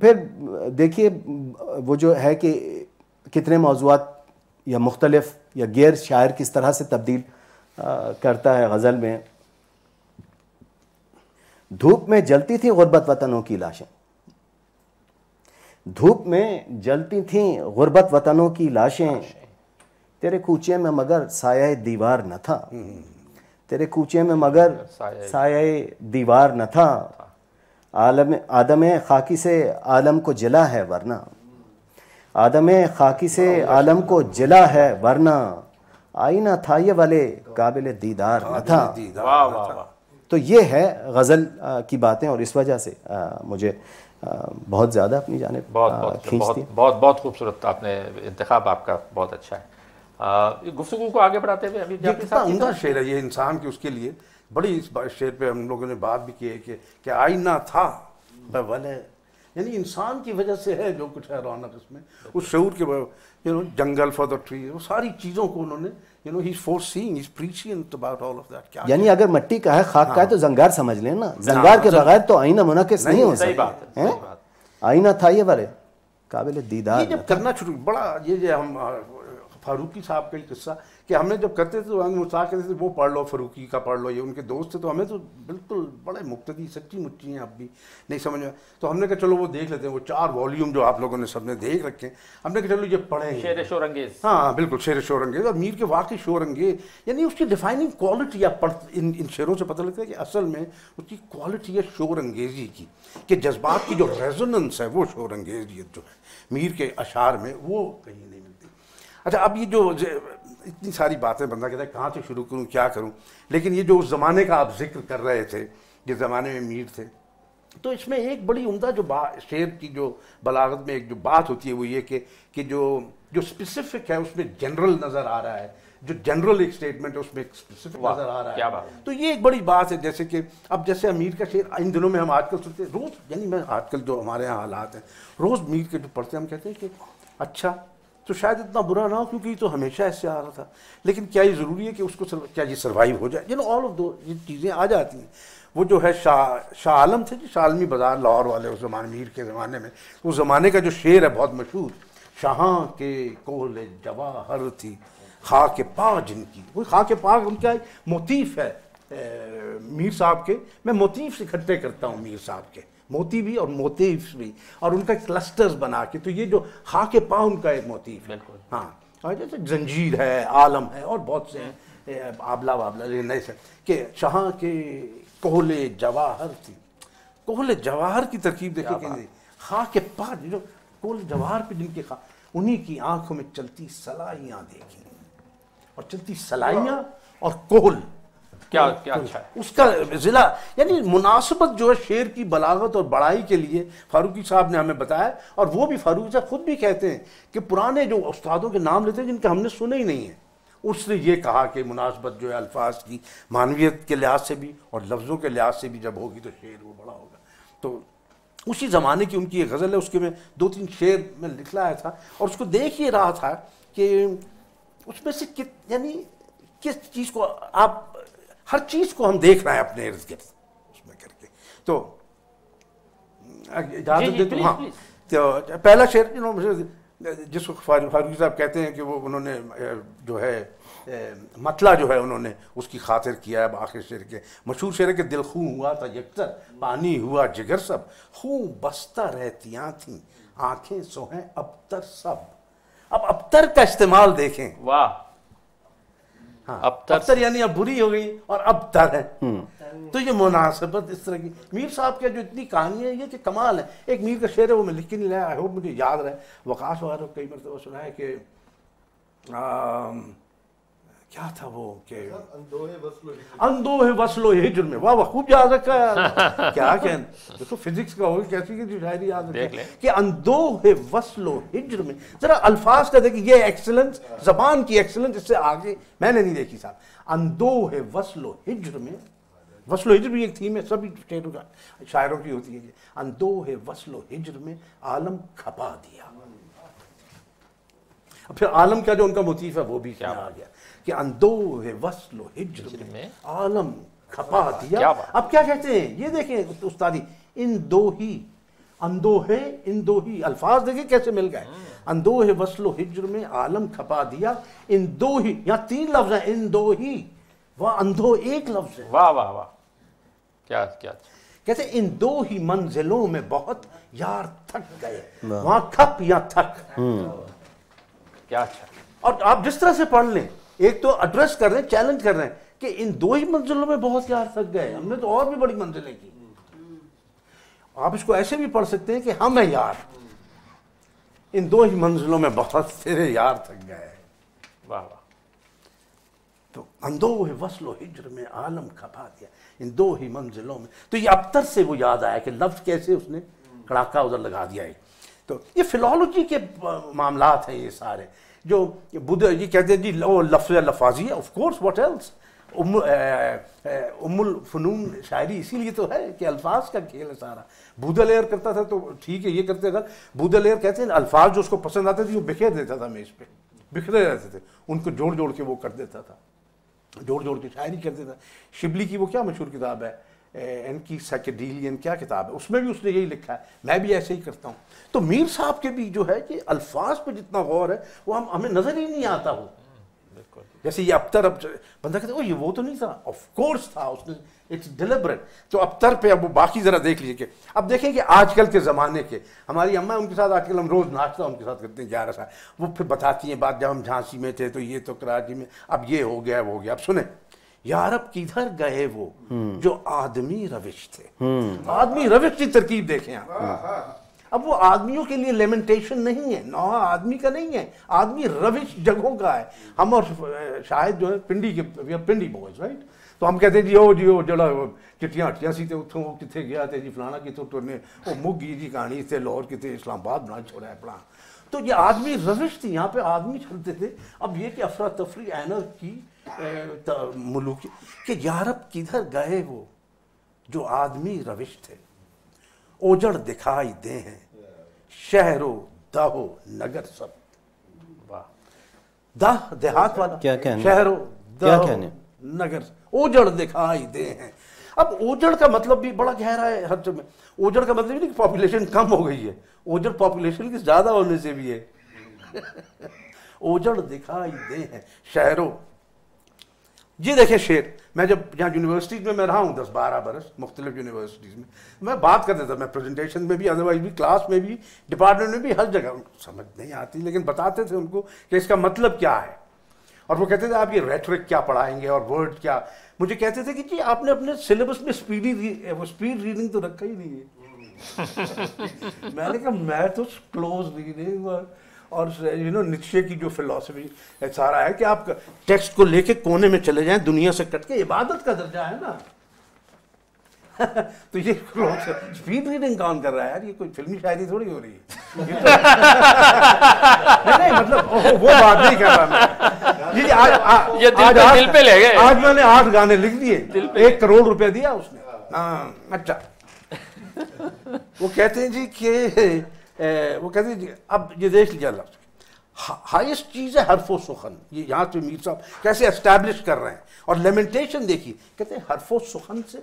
फिर देखिए वो जो है कि कितने मौज़ूआत या मुख्तलिफ या गैर शायर किस तरह से तब्दील आ, करता है गज़ल में। धूप में जलती थी गुरबत वतनों की लाशें, धूप में जलती थी गुरबत वतनों की लाशें, तेरे कूचे में मगर साया दीवार न था, तेरे कूचे में मगर साया दीवार न था, आलम आदम खाकी से आलम को जला है वरना, आदम खाकी से आलम को जला है वरना, आईना था ये वाले काबिल दीदार न था। तो ये है गज़ल की बातें, और इस वजह से आ, मुझे आ, बहुत ज़्यादा अपनी जाने बहुत खींचती। बहुत बहुत खूबसूरत आपने इंतखाब, आपका बहुत अच्छा है। गुफ्तगू को आगे बढ़ाते हुए अभी कितना उम्दा शेर है ये इंसान की, उसके लिए बड़ी इस शेर पे हम लोगों ने बात भी की है कि कि आईना था वाले, यानी इंसान की वजह से है जो कुछ है रौनक इसमें, उस शऊर के you know jungle for the tree, वो सारी चीज़ों को उन्होंने You know, he's foreseeing, he's prescient about all of that. यानी अगर मिट्टी का है, खाक का है, तो जंगार समझ लें ना, जंगार के बगैर तो आईना मुनाकिस नहीं हो सकता है। आईना था ये वाले काबिल दीदार। ये जब करना शुरू बड़ा ये जो हम फारूकी साहब का ही किस्सा कि हमने जब करते थे तो हम मुस्ताक करते थे वो पढ़ लो, फारूकी का पढ़ लो, ये उनके दोस्त थे, तो हमें तो बिल्कुल बड़े मुक्तदी सच्ची मुच्ची हैं, आप भी नहीं समझ में, तो हमने कहा चलो वो देख लेते हैं, वो चार वॉल्यूम जो आप लोगों ने सबने देख रखे हैं, हमने कहा चलो ये पढ़ें। शेर शोरंगेज़, हाँ बिल्कुल, शेर शोरंगेज़ और मीर के वाकई शोरंगेज़, यानी उसकी डिफाइनिंग क्वालिटी आप पढ़ इन इन शेरों से पता लगता है कि असल में उसकी क्वालिटी है शोरंगेज़ी की, कि जज्बात की जो रेजोनेंस है वो शोरंगेज़ी जो है मीर के अशार में वो कहीं नहीं। अच्छा, अब ये जो इतनी सारी बातें बंदा कहता है कहाँ से शुरू करूँ क्या करूँ, लेकिन ये जो उस ज़माने का आप जिक्र कर रहे थे जिस ज़माने में मीर थे, तो इसमें एक बड़ी उम्दा जो बात शेर की जो बलागत में एक जो बात होती है वो ये कि कि जो जो स्पेसिफिक है उसमें जनरल नज़र आ रहा है, जो जनरल एक स्टेटमेंट है उसमें एक स्पेसिफिक नज़र आ रहा है, है। तो ये एक बड़ी बात है। जैसे कि अब जैसे अमीर का शेर इन दिनों में हम आजकल सुनते हैं रोज़, यानी मैं आजकल जो हमारे यहाँ हालात हैं रोज़ मीर के जो पढ़ते हैं हम कहते हैं कि अच्छा तो शायद इतना बुरा ना हो क्योंकि तो हमेशा ऐसे आ रहा था, लेकिन क्या ये ज़रूरी है कि उसको सर्व, क्या ये सर्वाइव हो जाए, यू नो ऑल ऑफ दो ये चीज़ें आ जाती हैं। वो जो है शाह शाह आलम थे जी, शाह आलमी बाज़ार लाहौर वाले उस ज़माने मीर के ज़माने में, उस ज़माने का जो शेर है बहुत मशहूर, शाहां के कोहले जवाहर थी खाके पाक जिनकी, वो खाके पाक उनका मोतीफ है ए, मीर साहब के, मैं मोतीफ से इकट्ठे करता हूँ मीर साहब के, मोती भी और मोतीफ्स भी, और उनका क्लस्टर्स बना के, तो ये जो खाके पा उनका एक मोतीफ है, हाँ, और जैसे जंजीर है, आलम है और बहुत से हैं आबला वाबला नहीं सर कि शाह के कोहले जवाहर थी, कोहले जवाहर की तरकीब देखे कि खाके पा जो कोहले जवाहर पे जिनके खा, उन्हीं की आंखों में चलती सलाइयाँ देखी, और चलती सलाइयाँ और कोहल क्या क्या अच्छा है उसका ज़िला, यानी मुनासिबत जो है शेर की बलागत और बड़ाई के लिए फारूकी साहब ने हमें बताया। और वो भी फारूकी साहब खुद भी कहते हैं कि पुराने जो उस्तादों के नाम लेते हैं जिनके हमने सुने ही नहीं है, उसने ये कहा कि मुनासिबत जो है अल्फाज की मानवियत के लिहाज से भी और लफ्ज़ों के लिहाज से भी जब होगी तो शेर वो बड़ा होगा। तो उसी ज़माने की उनकी एक गज़ल है, उसके में दो तीन शेर में लिख लाया था और उसको देख ही रहा था कि उसमें से कित यानी किस चीज़ को आप हर चीज़ को हम देख रहे हैं अपने इर्द गिर्द उसमें करके। तो इजाज़त दे तो हाँ, तो पहला शेर यू नो जिसको फारूकी साहब कहते हैं कि वो उन्होंने जो है मतला जो है उन्होंने उसकी खातिर किया है। आखिर शेर के मशहूर शेर है कि दिल खूँ हुआ था यकसर, पानी हुआ जिगर सब, खूँ बसता रहतियाँ थी आँखें सो हैं अबतर सब। अब अबतर का इस्तेमाल देखें, वाह, अबतर अबतर यानी अब बुरी हो गई और अबतर है, तो ये मुनासिबत इस तरह की। मीर साहब के जो इतनी कहानी है ये कि कमाल है। एक मीर का शेर है वो मैं लिख के नहीं लाया, आई होप मुझे याद रहे, वकास वगैरह कई मरतबा सुना है कि क्या था वो के अंदोहे वस्लो हिज्र में, वाह वाह खूब याद रखा है क्या कहना देखो फिजिक्स का हो कैसी की शायरी याद रखा कि अंदोहे वस्लो हिज्र में। जरा अल्फाज का देखिए, ये एक्सेलेंस जबान की एक्सेलेंस, इससे आगे मैंने नहीं देखी साहब। अंदोहे वस्लो हिज्र में, वस्लो हिज्र भी एक थीम है सभी शेरों का शायरों की होती है। अंदोहे वस्लो हिज्र में आलम खपा दिया, फिर आलम का जो उनका मोतीफ है वो भी क्या आ गया कि अंदोहे वस्लो हिज्र में आलम खपा दिया। अब क्या कहते हैं ये देखें उस्तादी, इन दो ही अंदोहे इन दो ही अल्फाज देखें कैसे मिल गए, अंदोहे वस्लो हिज्र में आलम खपा दिया। इन दो ही, यहाँ तीन लफ्ज हैं, इन दो ही वह अंधो एक लफ्ज है। वाह वाह वाह, क्या क्या कहते, इन दो ही मंजिलों में बहुत यार थक गए, वहां खप या थक। क्या अच्छा। और आप जिस तरह से पढ़ लें, एक तो एड्रेस कर रहे हैं, चैलेंज कर रहे हैं कि इन दो ही मंजिलों में बहुत यार थक गए, हमने तो और भी बड़ी मंजिलें की। आप इसको ऐसे भी पढ़ सकते हैं कि हम है यार, इन दो ही मंजिलों में बहुत तेरे यार थक गए। वाह वाह। तो अंदोहे वस्लो हिज्र में आलम खपा दिया, इन दो ही मंजिलों में। तो ये अबतर से वो याद आया कि लफ्ज़ कैसे उसने कड़ाका उधर लगा दिया है। तो ये फिलोलॉजी के मामलात हैं ये सारे, जो बुद्ध ये कहते हैं जी वो लफ्ज़ लफाजी है, ऑफ कोर्स, व्हाट एल्स। उम्मुल फ़नून शायरी इसीलिए तो है कि अल्फाज का खेल है सारा। बौदलेयर करता था तो ठीक है, ये करते था। बौदलेयर कहते हैं अल्फाज जो उसको पसंद आते थे वो बिखेर देता था, मेज़ पर बिखरे रहते थे, उनको जोड़ जोड़ के वो कर देता था, जोड़ जोड़ के शायरी करते थे। शिबली की वो क्या मशहूर किताब है, इनकी सैकडेलियन क्या किताब है, उसमें भी उसने यही लिखा है, मैं भी ऐसे ही करता हूँ। तो मीर साहब के भी जो है कि अल्फाज पे जितना गौर है वो हम हमें नज़र ही नहीं आता हो। जैसे ये अबतर, अब बंदा कहते ओ ये वो तो नहीं था, ऑफ कोर्स था, उसने इट्स डिलिबरेट। तो अबतर पे अब वो बाकी ज़रा देख लीजिए। अब देखें कि आजकल के ज़माने के, हमारी अम्मा उनके साथ आजकल हम रोज़ नाश्ता उनके साथ करते हैं ग्यारह साल, वो फिर बताती हैं बात, जब हम झांसी में थे तो ये तो कराची में, अब ये हो गया वो हो गया। अब सुने यार, अब किधर गए वो जो आदमी रविश थे। आदमी रविश की तरकीब देखें आप। अब वो आदमियों के लिए लेमेंटेशन नहीं है, नौहा आदमी का नहीं है, आदमी रविश जगहों का है। हम और शायद जो है पिंडी के, we are Pindi boys, right. तो हम कहते हैं जी ओ जी ओ जड़ा चिटियाँ हटियाँ सी थे, उतों कितने गया थे जी, फलाना कितों टुरने, वो मुगी जी कहानी थे, लाहौर कितने, इस्लामाबाद बना छोड़ा है फलाना। तो ये आदमी रविश थी, यहाँ पे आदमी चलते थे। अब ये कि अफरा तफरी एनर की मलूकी कि यारब किधर गए वो जो आदमी रविश थे, ओजड़ दिखाई दे हैं शहरों दहो नगर सब। वाह, दह देहात वाला, क्या कहने, शहरों दहो नगर ओजड़ दिखाई दे हैं। अब ओजड़ का मतलब भी बड़ा गहरा है हर चीज में। ओजड़ का मतलब नहीं कि पॉपुलेशन कम हो गई है, ओजड़ पॉपुलेशन की ज्यादा होने से भी है। ओजड़ दिखाई दे हैं शहरों, जी देखें शेर। मैं जब यहाँ यूनिवर्सिटीज़ में मैं रहा हूँ दस बारह बरस मुख्तलिफ यूनिवर्सिटीज़ में, मैं बात करता था, मैं प्रेजेंटेशन में भी, अदरवाइज भी, क्लास में भी, डिपार्टमेंट में भी, हर जगह। उनको समझ नहीं आती लेकिन बताते थे उनको कि इसका मतलब क्या है। और वो कहते थे आप ये रेटरिक क्या पढ़ाएंगे और वर्ड क्या, मुझे कहते थे कि जी आपने अपने सिलेबस में स्पीडी वो स्पीड रीडिंग तो रखा ही नहीं है। मैंने कहा मैं तो क्लोज रीडिंग और और यू नो नित्शे की जो फिलॉसफी सारा है कि आप टेक्स्ट को लेके कोने में चले जाएं, दुनिया से कट के, इबादत का दर्जा है ना। तो ये स्पीड रीडिंग कौन कर रहा है यार, ये कोई फिल्मी शायरी थोड़ी हो रही है। ये तो नहीं, नहीं मतलब ओ, वो बात नहीं कर रहा मैं। ये आज आ, ये दिल, आज, पे, दिल पे ले गए। आज मैंने आठ गाने लिख दिए, एक करोड़ रुपया दिया उसने। हाँ अच्छा। वो कहते हैं जी कि ए, वो कहते हैं अब ये देख लिया लफ्ज़, हाईएस्ट चीज़ है हरफो सुखन। ये यहाँ पे मीर साहब कैसे एस्टैब्लिश कर रहे हैं। और लेमेंटेशन देखिए, कहते हैं हरफो सुखन से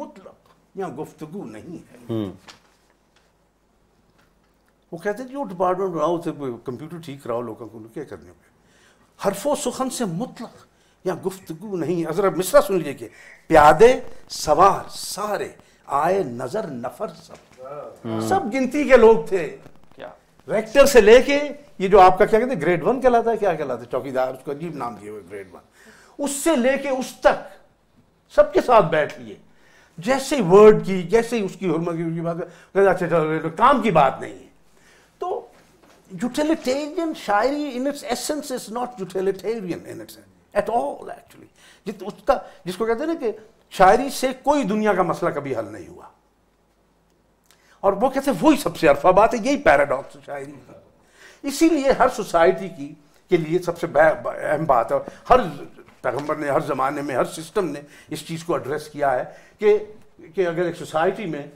मतलब यहाँ गुफ्तगू नहीं है। वो कहते हैं जो डिपार्टमेंट बनाओ थे, कंप्यूटर ठीक कराओ लोगों को, क्या करने पे, हरफो सुखन से मतलब यहाँ गुफ्तगू नहीं है। अजरा मिसरा सुन लीजिए कि प्यादे सवार सारे आए नजर नफर सब। सब गिनती के लोग थे, क्या रेक्टर से लेके ये जो आपका क्या कहते हैं ग्रेड वन कहलाता है, क्या कहलाता है चौकीदार, उसको अजीब नाम दिए हुए ग्रेड वन, उससे लेके उस तक सबके साथ बैठ लिए। जैसे ही वर्ड की, जैसे ही उसकी हुर्मत की, उसकी बात अच्छा काम की बात नहीं है। तो यूटिलिटेरियन शायरी in its essence is not utilitarian in its at all actually. उसका जिसको कहते हैं ना कि शायरी से कोई दुनिया का मसला कभी हल नहीं हुआ। और वो कहते वही सबसे अरफा बात है, यही पैराडॉक्स शायरी का। इसीलिए हर सोसाइटी की के लिए सबसे अहम बात है, हर पैगंबर ने, हर ज़माने में, हर सिस्टम ने इस चीज़ को एड्रेस किया है कि कि अगर एक सोसाइटी में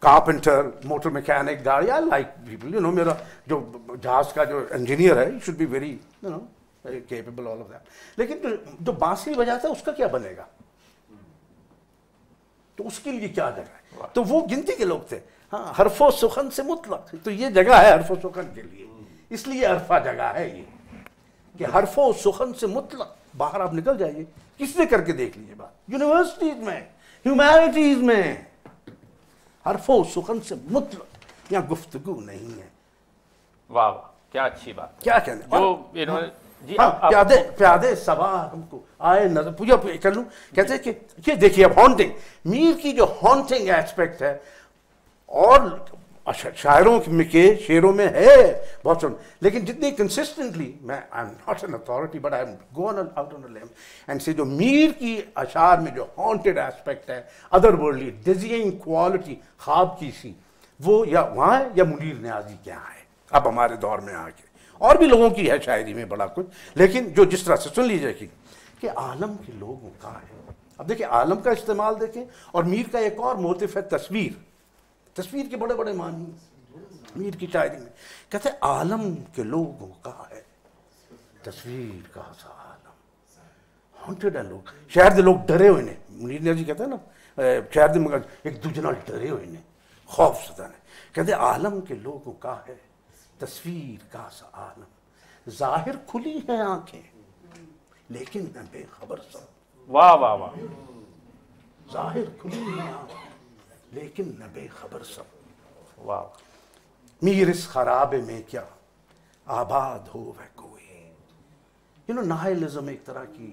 carpenter, motor mechanic, गाड़ी. I like people. You know, मेरा जो जहाज का जो engineer है, he should be very, you know, very capable, all of that. लेकिन जो बांसुरी बजाता है, उसका क्या बनेगा? तो उसके लिए क्या जगह है? तो वो गिनती के लोग थे. हाँ, हरफो सुखन से मुतलक. तो ये जगह है हरफो सुखन के लिए. इसलिए अरफा जगह है ये. कि हरफो सुखन से मुतलक बाहर आप निकल जाइए. किसने करके देख लीजिए बात? यूनिवर्सिटीज में, ह्यूमैनिटीज में हरफो सुखन से मुतलक यहाँ गुफ्तगू नहीं है. वाह वाह, क्या अच्छी बात. क्या कहने जो इन्होंने जी हाँ, आप, प्यादे आप, प्यादे सवा हमको आए नजर पूजा कर लूँ. कहते हैं कि ये देखिए अब हॉन्टिंग मीर की जो हॉन्टिंग एस्पेक्ट है और शायरों के शेरों में है बहुत सुन, लेकिन जितनी कंसिस्टेंटली मैं I am not an authority but I am gone out on a limb and से जो मीर की अशार में जो हॉन्टेड एस्पेक्ट है, अदर वर्ल्डली डिजिंग क्वालिटी ख्वाब की सी, वो या वहाँ है या मुनीर न्याजी के यहाँ है अब हमारे दौर में आके. और भी लोगों की है शायरी में बड़ा कुछ, लेकिन जो जिस तरह से सुन लीजिए कि, कि आलम के लोगों का है. अब देखिए आलम का इस्तेमाल देखें और मीर का एक और मोटिफ है तस्वीर. तस्वीर के बड़े बड़े मानी मीर की शायरी में. कहते हैं आलम के लोगों का है तस्वीर का सा आलम हॉन्टेड है लोग शहर के लोग डरे हुए ने. मुनीर न्याजी कहते हैं ना शहर के मगर एक दूजे नाल डरे हुए ने खौफ सदा ने. कहते आलम के लोगों का है तस्वीर का सा आलम जाहिर खुली है आंखें लेकिन मैं बेखबर सब. वाह वाह वाह. जाहिर खुली है आंखें लेकिन मैं बेखबर सब. वाह. मीर इस खराबे में क्या आबाद हो वह कोई. यू नो नाइलिज्म एक तरह की,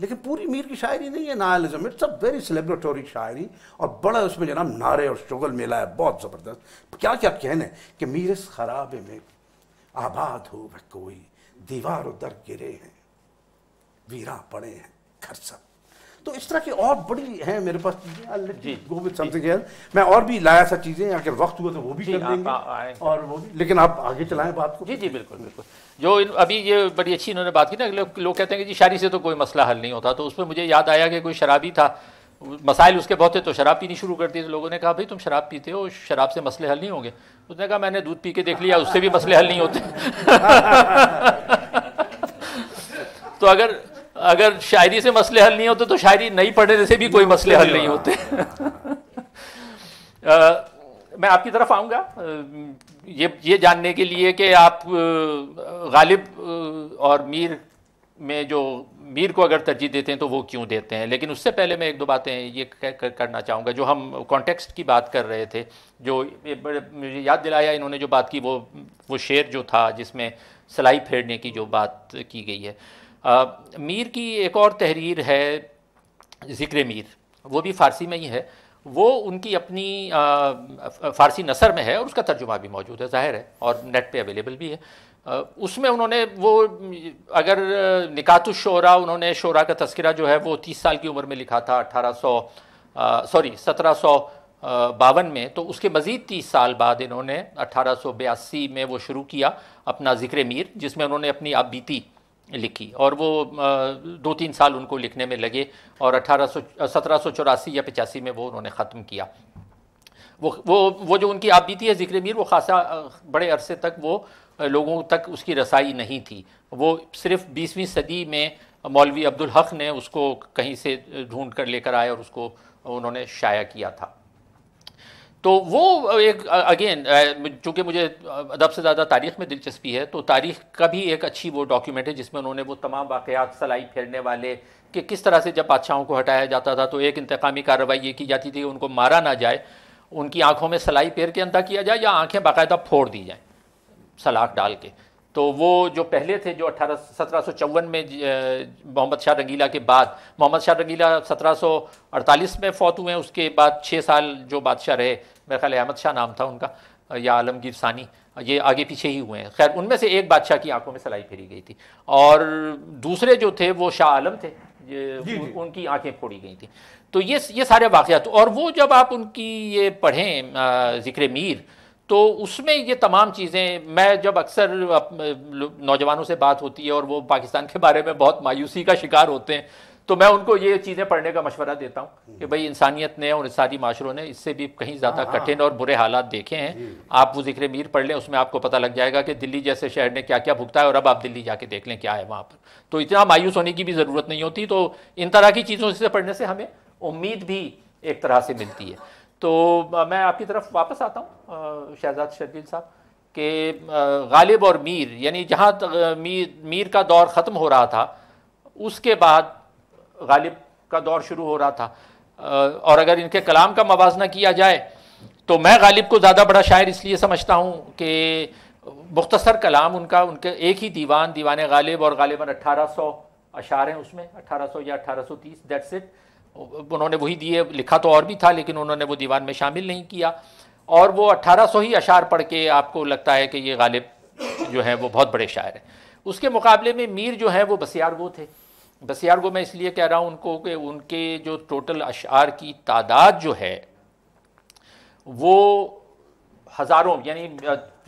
लेकिन पूरी मीर की शायरी नहीं है nihilism. It's a very celebratory शायरी और बड़ा उसमें जनाब नारे और शोगल मेला है बहुत ज़बरदस्त. क्या क्या कहने कि मीर इस खराबे में आबाद हो वह कोई दीवार उधर गिरे हैं वीरा पड़े हैं घर सब. तो इस तरह की और बड़ी हैं मेरे पास चीज़ें. Go with something else. मैं और भी लाया सा चीज़ें अगर वक्त हुआ तो वो भी कर देंगे और वो भी, लेकिन आप आगे चलाएं बात को. जी जी बिल्कुल बिल्कुल. जो इन, अभी ये बड़ी अच्छी इन्होंने बात की ना लोग लो कहते हैं कि जी शायरी से तो कोई मसला हल नहीं होता. तो उसमें मुझे याद आया कि कोई शराबी था, मसाइल उसके बहुत थे तो शराब पीनी शुरू कर दी. तो लोगों ने कहा भाई तुम शराब पीते हो, शराब से मसले हल नहीं होंगे. उसने कहा मैंने दूध पी के देख लिया, उससे भी मसले हल नहीं होते. तो अगर अगर शायरी से मसले हल नहीं होते तो शायरी नहीं पढ़ने से भी कोई मसले हल नहीं होते. आ, मैं आपकी तरफ आऊँगा ये ये जानने के लिए कि आप गालिब और मीर में जो मीर को अगर तरजीह देते हैं तो वो क्यों देते हैं. लेकिन उससे पहले मैं एक दो बातें ये करना चाहूँगा. जो हम कॉन्टेक्स्ट की बात कर रहे थे, जो मुझे याद दिलाया इन्होंने जो बात की वो वो शेर जो था जिसमें सलाई फेरने की जो बात की गई है. आ, मीर की एक और तहरीर है ज़िक्र मीर, वो भी फ़ारसी में ही है. वो उनकी अपनी फ़ारसी नसर में है और उसका तर्जुमा भी मौजूद है ज़ाहिर है और नेट पे अवेलेबल भी है. आ, उसमें उन्होंने वो अगर निकातुश शोरा, उन्होंने शोरा का तस्करा जो है वो तीस साल की उम्र में लिखा था अठारह सौ सॉरी सत्रह सौ बावन में. तो उसके मज़ीद तीस साल बाद इन्होंने अठारह सौ बयासी में वो शुरू किया अपना ज़िक्र मीर, जिसमें उन्होंने अपनी आप बीती लिखी और वो दो तीन साल उनको लिखने में लगे और अठारह सौ सत्रह सौ चौरासी या पचासी में वो उन्होंने ख़त्म किया. वो वो वो जो उनकी आप बीती है ज़िक्र मीर, वो खासा बड़े अरसे तक वो लोगों तक उसकी रसाई नहीं थी. वो सिर्फ़ बीसवीं सदी में मौलवी अब्दुल हक ने उसको कहीं से ढूंढ कर लेकर आए और उसको उन्होंने शाया किया था. तो वो एक अगेन चूँकि मुझे अदब से ज़्यादा तारीख़ में दिलचस्पी है तो तारीख़ का भी एक अच्छी वो डॉक्यूमेंट है जिसमें उन्होंने वो तमाम वाक़यात सलाई फेरने वाले कि किस तरह से जब बादशाहों को हटाया जाता था तो एक इंतकामी कार्रवाई ये की जाती थी कि उनको मारा ना जाए, उनकी आँखों में सलाई फेर के अंधा किया जाए या आँखें बाकायदा फोड़ दी जाएँ सलाख डाल के. तो वो जो पहले थे जो अठारह सत्रह सौ चौवन में मोहम्मद शाह रंगीला के बाद, मोहम्मद शाह रंगीला सत्रह सौ अड़तालीस में फौत हुए, उसके बाद छः साल जो बादशाह रहे मेरे ख्याल अहमद शाह नाम था उनका या आलमगीर सानी, ये आगे पीछे ही हुए हैं. खैर उनमें से एक बादशाह की आंखों में सलाई फेरी गई थी और दूसरे जो थे वो शाह आलम थे, ये उनकी आंखें फोड़ी गई थी. तो ये ये सारे वाक़यात और वो जब आप उनकी ये पढ़ें ज़िक्र मीर तो उसमें ये तमाम चीज़ें, मैं जब अक्सर नौजवानों से बात होती है और वो पाकिस्तान के बारे में बहुत मायूसी का शिकार होते हैं तो मैं उनको ये चीज़ें पढ़ने का मशवरा देता हूँ कि भाई इंसानियत ने और सारी माशरों ने इससे भी कहीं ज़्यादा कठिन और बुरे हालात देखे हैं। आप वो जिक्र मीर पढ़ लें, उसमें आपको पता लग जाएगा कि दिल्ली जैसे शहर ने क्या क्या भुगता है और अब आप दिल्ली जाके देख लें क्या है वहाँ पर। तो इतना मायूस होने की भी ज़रूरत नहीं होती। तो इन तरह की चीज़ों से पढ़ने से हमें उम्मीद भी एक तरह से मिलती है। तो मैं आपकी तरफ वापस आता हूँ शहजाद शर्जील साहब के गालिब और मीर, यानी जहाँ मीर मीर का दौर ख़त्म हो रहा था उसके बाद गालिब का दौर शुरू हो रहा था। और अगर इनके कलाम का मवाजना किया जाए तो मैं गालिब को ज़्यादा बड़ा शायर इसलिए समझता हूँ कि मुख्तसर कलाम उनका, उनके एक ही दीवान दीवान गालिब और गालिबन अट्ठारह सौ अशार हैं उसमें, अट्ठारह सौ या अट्ठारह सौ तीस दैट्स इट। उन्होंने वही दिए, लिखा तो और भी था लेकिन उन्होंने वो दीवान में शामिल नहीं किया। और वो अट्ठारह सौ ही अशार पढ़ के आपको लगता है कि ये गालिब जो हैं वो बहुत बड़े शायर हैं। उसके मुकाबले में मीर जो हैं वो बसियारगो थे। बसियारगो मैं इसलिए कह रहा हूँ उनको कि उनके जो टोटल अशार की तादाद जो है वो हज़ारों, यानी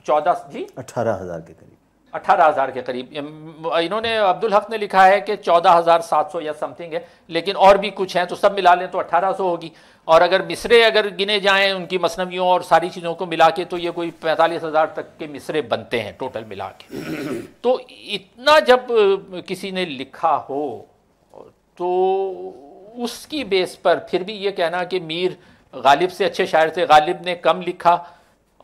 चौदह जी अठारह हज़ार के करीब अठारह हज़ार के करीब इन्होंने, अब्दुल हक ने लिखा है कि चौदह हज़ार सात सौ या समथिंग है, लेकिन और भी कुछ हैं तो सब मिला लें तो अट्ठारह सौ होगी। और अगर मिसरे अगर गिने जाएँ उनकी मसनवियों और सारी चीज़ों को मिला के तो ये कोई पैंतालीस हज़ार तक के मिसरे बनते हैं टोटल मिला के। तो इतना जब किसी ने लिखा हो तो उसकी बेस पर फिर भी ये कहना कि मीर गालिब से अच्छे शायर थे, गालिब ने कम लिखा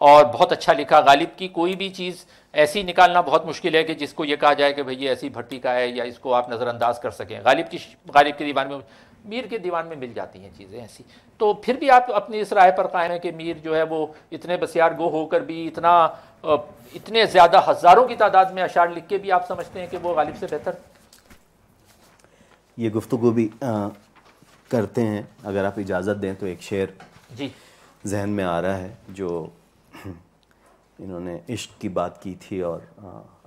और बहुत अच्छा लिखा। गालिब की कोई भी चीज़ ऐसी निकालना बहुत मुश्किल है कि जिसको ये कहा जाए कि भई ये ऐसी भट्टी का है या इसको आप नज़रअंदाज कर सकें। गालिब की गालिब के दीवान में, मीर के दीवान में मिल जाती हैं चीज़ें ऐसी। तो फिर भी आप अपनी इस राय पर कायम हैं कि मीर जो है वो इतने बसियार गो होकर भी इतना इतने ज़्यादा हज़ारों की तादाद में अशार लिख के भी आप समझते हैं कि वो गालिब से बेहतर? ये गुफ्तगू भी आ, करते हैं। अगर आप इजाज़त दें तो एक शेर जी जहन में आ रहा है जो इन्होंने इश्क की बात की थी और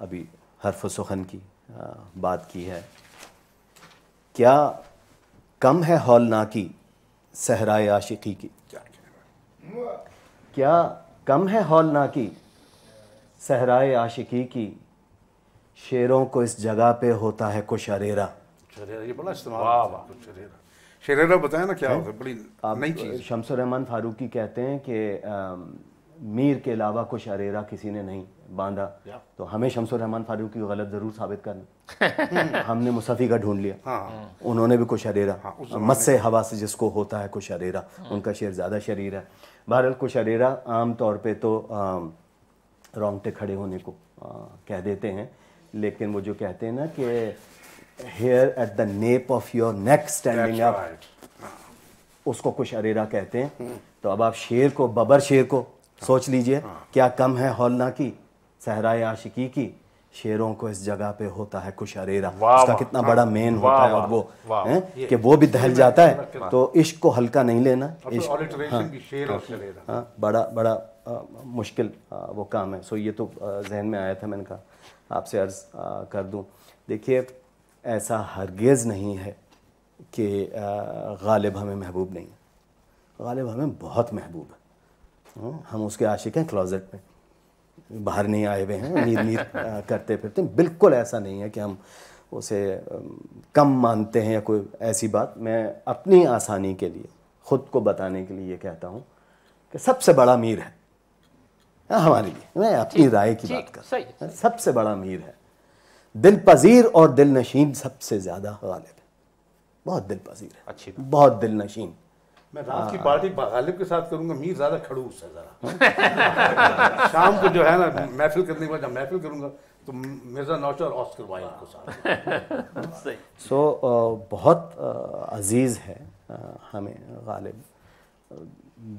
अभी हर्फ सुखन की बात की है। क्या कम है हौलनाकी सहराए आशिकी की, क्या कम है हौलनाकी सहराए आशिकी की, शेरों को इस जगह पे होता है कुशरेरा। ये बड़ा इस्तेमाल, शेरेरा बताया ना क्या होता है, बड़ी नई चीज़। शम्सुर्रहमान फारूकी कहते हैं कि मीर के अलावा कुछ अरेरा किसी ने नहीं बांधा, तो हमें शमसुर रहमान फारूकी को गलत ज़रूर साबित करना। हमने मुसफ़ी का ढूंढ लिया, हाँ। उन्होंने भी कुछ अरेरा, हाँ। मत से हवा से जिसको होता है कुछ अरेरा, हाँ। उनका शेर ज़्यादा शरीर है। बहरहाल कुछ अरेरा आम तौर पे तो रोंगटे खड़े होने को आ, कह देते हैं, लेकिन वो जो कहते हैं ना कि hair at the nape of your neck standing up, उसको कुछ अरेरा कहते हैं। तो अब आप शेर को, बबर शेर को सोच लीजिए, हाँ। क्या कम है हौलनाकी सहराए आशिकी की, शेरों को इस जगह पे होता है कुछ अरेरा। उसका कितना बड़ा मेन होता है, और वो है कि वो भी दहल जाता है। तो इश्क को हल्का नहीं लेना, इश्क बड़ा बड़ा मुश्किल वो काम है। सो ये तो जहन में आया था, मैंने कहा आपसे अर्ज़ कर दूं। देखिए ऐसा हरगिज़ नहीं है कि गालिब हमें महबूब नहीं है, गालिब हमें बहुत महबूब है। हम उसके आशिक हैं, क्लोज़ेट में बाहर नहीं आए हुए हैं, नीर नीर करते फिरते हैं। बिल्कुल ऐसा नहीं है कि हम उसे कम मानते हैं या कोई ऐसी बात। मैं अपनी आसानी के लिए, ख़ुद को बताने के लिए ये कहता हूँ कि सबसे बड़ा मीर है हमारे लिए। मैं अपनी राय की बात कर रहा हूँ, सबसे बड़ा मीर है। दिल पजीर और दिल नशीन सबसे ज़्यादा गालिब है, बहुत दिल पजीर है, अच्छी, बहुत दिल नशीन। मैं रात की पार्टी गालिब के साथ करूंगा, मीर ज़्यादा खड़ूस है ज़रा। शाम को जो है ना महफिल करने के बाद जब महफिल करूंगा तो मिर्ज़ा नौशर और ऑस्कर वाइल्ड को साथ। सही। सो बहुत अजीज़ है हमें गालिब,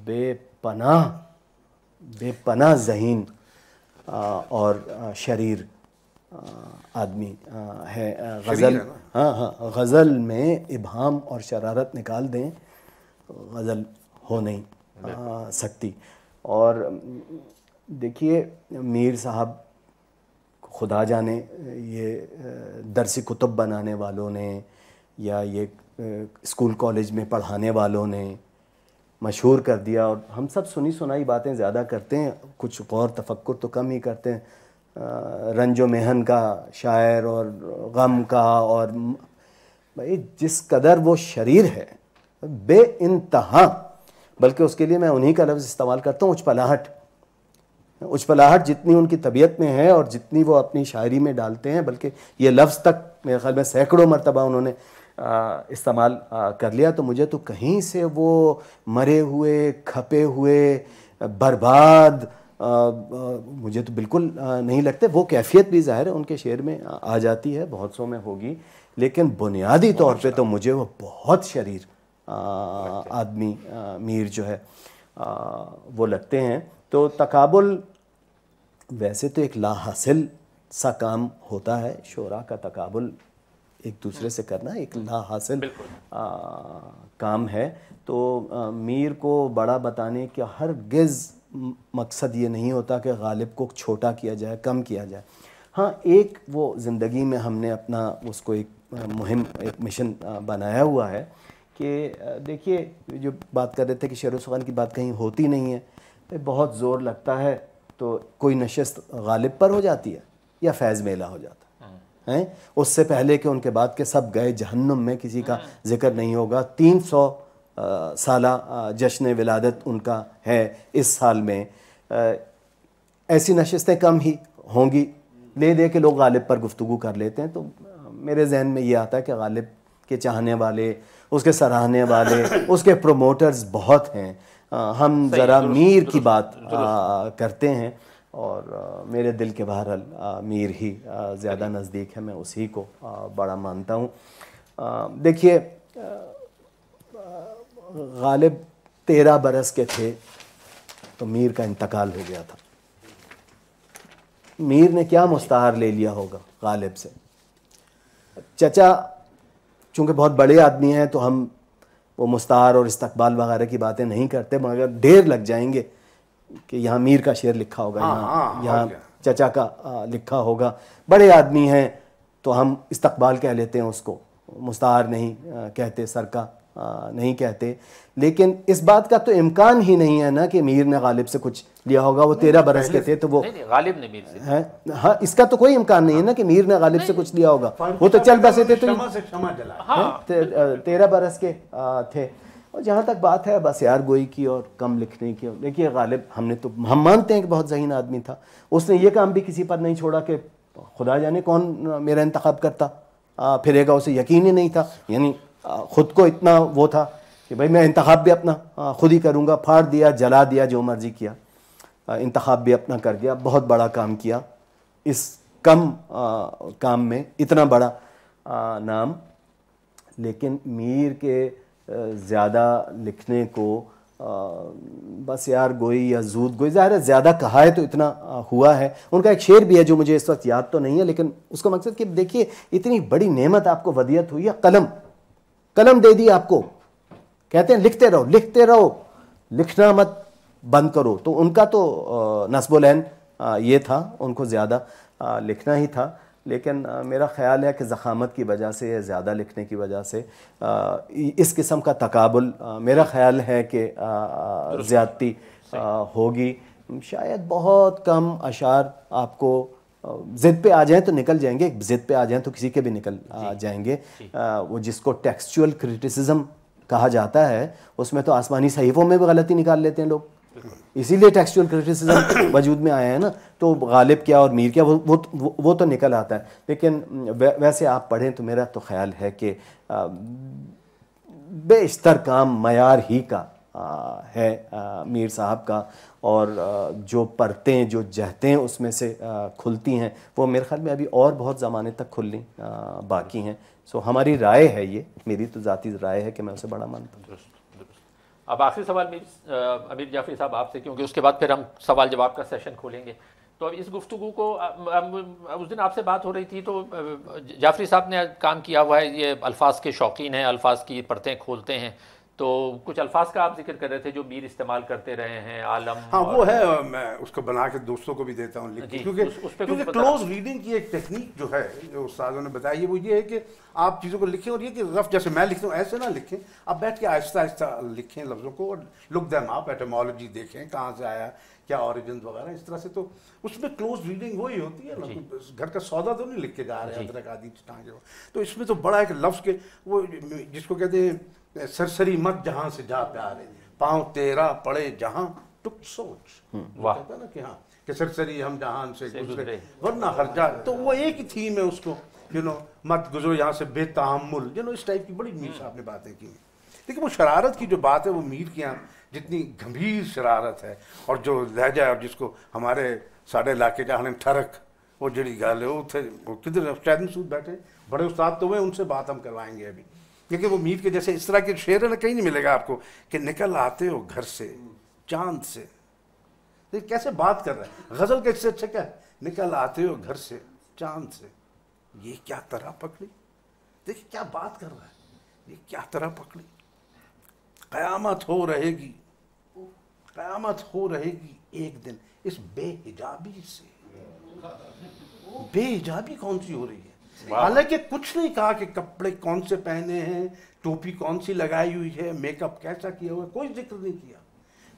बेपनाह बेपनाह ज़हीन और शरीर आदमी है। गज़ल, हाँ हाँ गज़ल में इबहाम और शरारत निकाल दें, गज़ल हो नहीं आ, सकती। और देखिए मीर साहब खुदा जाने ये दरसी कुतुब बनाने वालों ने या ये स्कूल कॉलेज में पढ़ाने वालों ने मशहूर कर दिया। और हम सब सुनी सुनाई बातें ज़्यादा करते हैं, कुछ गौर तफक्कुर तो कम ही करते हैं। रंजो मेहन का शायर और गम का और भाई जिस कदर वो शरीर है बे इंतहा, बल्कि उसके लिए मैं उन्हीं का लफ्ज़ इस्तेमाल करता हूँ उचपलाहट। उचपलाहट जितनी उनकी तबीयत में है और जितनी वो अपनी शायरी में डालते हैं, बल्कि ये लफ्ज़ तक मेरे ख्याल में सैकड़ों मरतबा उन्होंने इस्तेमाल कर लिया। तो मुझे तो कहीं से वो मरे हुए, खपे हुए, बर्बाद आ, आ, मुझे तो बिल्कुल आ, नहीं लगते। वो कैफियत भी ज़ाहिर है उनके शेर में आ, आ जाती है, बहुत सौ में होगी, लेकिन बुनियादी तौर पे तो मुझे वो बहुत शरीर आदमी मीर जो है आ, वो लगते हैं। तो तकाबुल वैसे तो एक लाहासिल सा काम होता है, शोरा का तकाबुल एक दूसरे से करना एक लाहासिल काम है। तो आ, मीर को बड़ा बताने का हरगिज़ मकसद ये नहीं होता कि गालिब को छोटा किया जाए, कम किया जाए। हाँ, एक वो ज़िंदगी में हमने अपना उसको एक मुहिम, एक मिशन बनाया हुआ है कि देखिए, जो बात कर रहे थे कि शेर व सुग़ान की बात कहीं होती नहीं है, बहुत ज़ोर लगता है तो कोई नशस्त गालिब पर हो जाती है या फैज़ मेला हो जाता है। हैं, उससे पहले कि उनके बाद के सब गए जहन्नुम में, किसी का जिक्र नहीं होगा। तीन सौ आ, साला जश्न विलादत उनका है इस साल में। आ, ऐसी नशस्तें कम ही होंगी, ले दे के लोग गालिब पर गुफ्तगू कर लेते हैं। तो आ, मेरे जहन में ये आता है कि गालिब के चाहने वाले, उसके सराहने वाले, उसके प्रोमोटर्स बहुत हैं। आ, हम ज़रा मीर की बात आ, करते हैं और आ, मेरे दिल के बहरहाल मीर ही ज़्यादा नज़दीक है, मैं उसी को आ, बड़ा मानता हूँ। देखिए, गालिब तेरह बरस के थे तो मीर का इंतकाल हो गया था। मीर ने क्या मुस्तार ले लिया होगा गालिब से। चचा चूँकि बहुत बड़े आदमी हैं तो हम वो मुस्तार और इस्तकबाल वगैरह की बातें नहीं करते, मगर ढेर लग जाएंगे कि यहाँ मीर का शेर लिखा होगा, यहाँ यहाँ चचा का आ, लिखा होगा। बड़े आदमी हैं तो हम इस्तकबाल कह लेते हैं, उसको मुस्तार नहीं आ, कहते, सर का आ, नहीं कहते। लेकिन इस बात का तो इम्कान ही नहीं है ना कि मीर ने गालिब से कुछ लिया होगा। वो तेरह बरस के थे तो वो गालिब ने मीर से है, हाँ, इसका तो कोई इम्कान नहीं है ना कि मीर ने गालिब से कुछ लिया होगा। वो तो चल बसे थे, तो तेरह बरस के थे। और जहाँ तक बात है बस यार गोई की और कम लिखने की, देखिए गालिब हमने तो हम मानते हैं कि बहुत ज़हीन आदमी था। उसने ये काम भी किसी पर नहीं छोड़ा कि खुदा जाने कौन मेरा इंतखाब करता फिरेगा, उसे यकीन ही नहीं था। यानी ख़ुद को इतना वो था कि भाई मैं इंतखाब भी अपना खुद ही करूँगा। फाड़ दिया, जला दिया, जो मर्ज़ी किया, इंतखाब भी अपना कर दिया। बहुत बड़ा काम किया, इस कम आ, काम में इतना बड़ा आ, नाम। लेकिन मीर के ज़्यादा लिखने को आ, बस यार गोई या जूद गोई, ज़ाहिर है ज़्यादा कहा है तो इतना आ, हुआ है। उनका एक शेर भी है जो मुझे इस वक्त याद तो नहीं है, लेकिन उसका मकसद कि देखिए इतनी बड़ी नेमत आपको वदियत हुई है, कलम कलम दे दी आपको, कहते हैं लिखते रहो लिखते रहो, लिखना मत बंद करो। तो उनका तो नस्बोलैन ये था, उनको ज़्यादा लिखना ही था। लेकिन आ, मेरा ख़्याल है कि ज़खामत की वजह से या ज़्यादा लिखने की वजह से आ, इस किस्म का तकाबुल आ, मेरा ख़्याल है कि ज़्यादती होगी। शायद बहुत कम अशार आपको ज़िद पे आ जाएं तो निकल जाएंगे, ज़िद पे आ जाएं तो किसी के भी निकल आ जाएंगे। आ, वो जिसको टेक्सचुअल क्रिटिसिज्म कहा जाता है, उसमें तो आसमानी सहीफ़ों में भी गलती निकाल लेते हैं लोग, इसीलिए टेक्सचुअल क्रिटिसिज्म वजूद में आया है ना। तो गालिब क्या और मीर क्या, वो वो वो तो निकल आता है। लेकिन वै, वैसे आप पढ़ें तो मेरा तो ख्याल है कि बेशतर काम मयार ही का आ, है आ, मीर साहब का। और आ, जो परतें, जो जहतें उसमें से आ, खुलती हैं, वो मेरे ख्याल में अभी और बहुत ज़माने तक खुलनी आ, बाकी हैं। सो हमारी राय है ये, मेरी तो ज़ाती राय है कि मैं उसे बड़ा मानता हूँ। अब आखिरी सवाल मीर अमीर जाफ़री साहब आपसे, क्योंकि उसके बाद फिर हम सवाल जवाब का सेशन खोलेंगे। तो अब इस गुफ्तगू को, उस दिन आपसे बात हो रही थी तो जाफ़री साहब ने काम किया हुआ है, ये अल्फाज के शौकीन हैं, अल्फाज की परतें खोलते हैं, तो कुछ अल्फाज का आप जिक्र कर रहे थे जो मीर इस्तेमाल करते रहे हैं आलम। हाँ वो है, मैं उसको बना के दोस्तों को भी देता हूँ लिख के, क्योंकि उस पे क्योंकि क्लोज रीडिंग की एक टेक्निक जो है जो उस्तादों ने बताई है वो ये है कि आप चीज़ों को लिखें और ये कि रफ जैसे मैं लिखता हूँ ऐसे ना लिखें, आप बैठ के आहिस्ता आहिस्ता लिखें लफ्ज़ों को और लुक दैम आप एटमोलॉजी देखें कहाँ से आया क्या ऑरिजिन वगैरह इस तरह से, तो उसमें क्लोज रीडिंग वही होती है ना, घर का सौदा तो नहीं लिख के जा रहे हैं अदरक आदि टाँगे। तो इसमें तो बड़ा एक लफ्ज़ के वो जिसको कहते हैं सरसरी मत जहाँ से जा प्यारे, पाँव तेरा पड़े जहाँ टुक सोच, कहता है ना कि हाँ कि सरसरी हम जहाँ से गुजरे वरना हर जा, तो वो एक ही थीम है उसको यू नो मत गुजरो यहाँ से बेतामुल यू नो, इस टाइप की बड़ी मीर साहब ने बातें की हैं। लेकिन वो शरारत की जो बात है वो मीर की यहाँ जितनी गंभीर शरारत है और जो लहजा है और जिसको हमारे साढ़े इलाके जहाँ ठरक वो जड़ी गाल है वो किधर शायद मसूद बैठे बड़े उस्ताद तो हुए, उनसे बात हम करवाएंगे अभी, क्योंकि वो मीर के जैसे इस तरह के शेर है ना कहीं नहीं मिलेगा आपको कि निकल आते हो घर से चांद से, तो कैसे बात कर रहे हैं गज़ल का इससे अच्छा क्या है, निकल आते हो घर से चांद से ये क्या तरह पकड़ी, देखिए क्या बात कर रहा है, ये क्या तरह पकड़ी क़यामत हो रहेगी क़यामत हो रहेगी एक दिन इस बेहिजाबी से, बेहिजाबी कौन सी हो रही है, हालांकि कुछ नहीं कहा कि कपड़े कौन से पहने हैं टोपी कौन सी लगाई हुई है मेकअप कैसा किया हुआ है कोई जिक्र नहीं किया,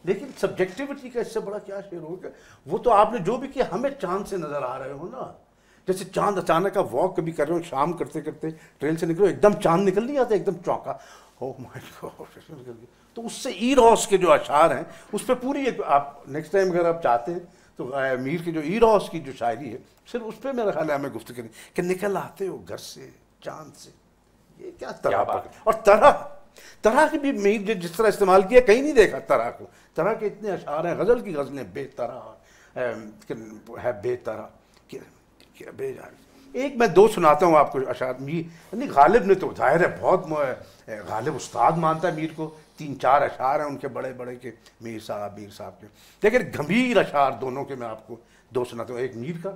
लेकिन सब्जेक्टिविटी का इससे बड़ा क्या शेर होगा, वो तो आपने जो भी किया हमें चांद से नजर आ रहे हो ना, जैसे चांद अचानक का वॉक कभी कर रहे हो शाम करते करते ट्रेन से निकलो एकदम चांद निकल नहीं आता एकदम चौंका ओह माय गॉड, तो उससे ईरोस के जो अशार हैं उस पर पूरी एक आप नेक्स्ट टाइम अगर आप चाहते हैं तो मीर की जो ईरोस की जो शायरी है सिर्फ उस पर मेरा ख्याल है हमें गुफ्तगू करनी कि निकल आते हो घर से चांद से ये क्या तरह बात है, और तरह तरह की भी मीर जिस तरह इस्तेमाल किया कहीं नहीं देखा तरह को, तरह के इतने अशार हैं गज़ल की गज़लें बेतरह है बेतरह क्या बेजान। एक मैं दो सुनाता हूँ आपको अशार मीर यानी गालिब ने तो जाहिर है बहुत गालिब उस्ताद मानता है मीर को, तीन चार अशार हैं उनके बड़े बड़े के मीर साहब मीर साहब के, लेकिन गंभीर अशार दोनों के मैं आपको दो सुनाता हूँ, एक मीर का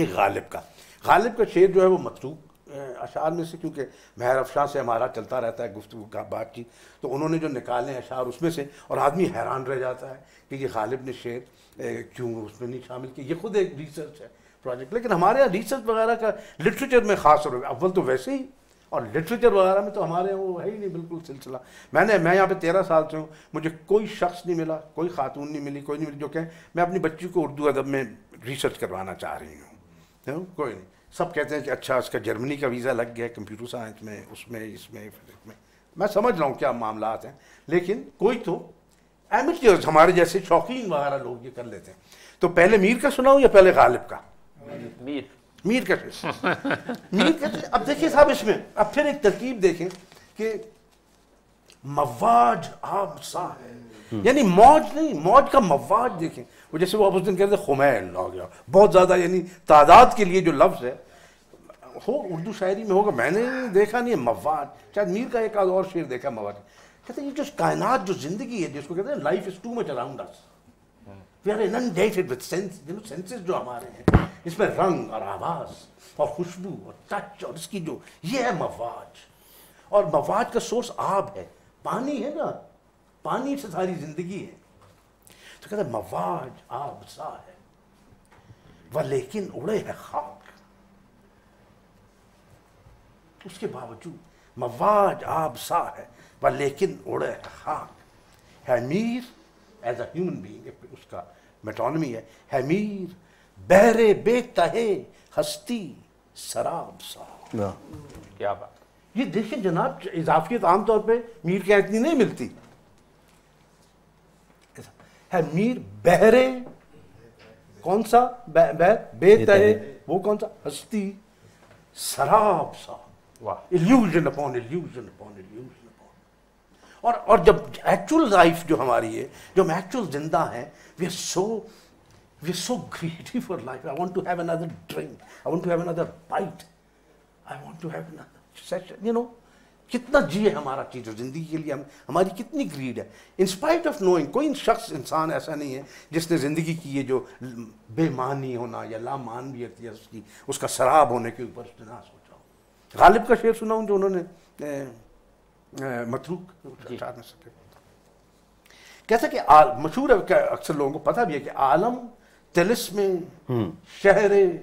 एक गालिब का। गालिब का शेर जो है वो मतरूक अशार में से, क्योंकि महर अफशां से हमारा चलता रहता है गुफ्तगू का बातचीत, तो उन्होंने जो निकाले अशार उसमें से और आदमी हैरान रह जाता है कि ये गालिब ने शेर क्यों उसमें नहीं शामिल किया, ये खुद एक रिसर्च है प्रोजेक्ट, लेकिन हमारे यहाँ रिसर्च वगैरह का लिटरेचर में खास हो अव्वल तो वैसे ही और लिटरेचर वगैरह में तो हमारे यहाँ वो है ही नहीं बिल्कुल सिलसिला। मैंने मैं यहाँ पे तेरह साल से हूँ, मुझे कोई शख्स नहीं मिला कोई खातून नहीं मिली कोई नहीं मिली जो कहें मैं अपनी बच्ची को उर्दू अदब में रिसर्च करवाना चाह रही हूँ, तो कोई नहीं, सब कहते हैं कि अच्छा उसका जर्मनी का वीज़ा लग गया कंप्यूटर साइंस में उसमें इसमें इसमें, मैं समझ रहा हूँ क्या मामला हैं, लेकिन कोई तो एमेच्योर्स हमारे जैसे शौकीन वगैरह लोग ये कर लेते हैं। तो पहले मीर का सुनाऊँ या पहले गालिब का? मीर मीर का मीर का अब देखिए साहब इसमें अब फिर एक तरकीब देखें कि मवाज आब सा है यानी मौज नहीं मौज का मवाज देखें, वो जैसे वो आप उस दिन कहते हैं खुमैन हो गया बहुत ज़्यादा, यानी तादाद के लिए जो लफ्ज़ है हो उर्दू शायरी में होगा मैंने देखा नहीं है मवाज, शायद मीर का एक आध और शेर देखा मवाज, कहते हैं ये जो कायनात जो जिंदगी है जिसको कहते हैं life is too much around us we are inundated with sense, senses जो हमारे हैं इसमें रंग और आवाज़ और खुशबू और टच और इसकी जो ये है मवाज, और मवाज का सोर्स आब है पानी है ना, पानी से सारी जिंदगी है, तो कहते हैं मवाज आब सा है वह लेकिन उड़े है खाक, उसके बावजूद मवाज आब सा है वह लेकिन उड़े है खाक है Mir as a human being, उसका मेटोनमी है, है मीर बहरे बेतहे हस्ती शराब सा। क्या बात, ये देखिए जनाब इजाफियत आमतौर पे मीर के इतनी नहीं मिलती है, मीर बहरे कौन सा बहर बेतहे वो कौन सा हस्ती शराब सा, वाह illusion upon illusion upon illusion, और और जब एक्चुअल लाइफ जो हमारी है जो हम एक्चुअल जिंदा हैं we are so we are so greedy for life, I want to have another drink, I want to have another bite, I want to have another session, you know कितना जी है हमारा चीज़ ज़िंदगी के लिए हम हमारी कितनी ग्रीड है, इंस्पाइट ऑफ नोइंग कोई शख्स इंसान ऐसा नहीं है जिसने ज़िंदगी की ये जो बेमानी होना या लामानवियत या उसकी उसका शराब होने के ऊपर उसने ना सोचा हो। गालिब का शेर सुनाऊँ जो उन्होंने मतरूक कैसा कि मशहूर है, अक्सर लोगों को पता भी है कि आलम तिलिस्म शहर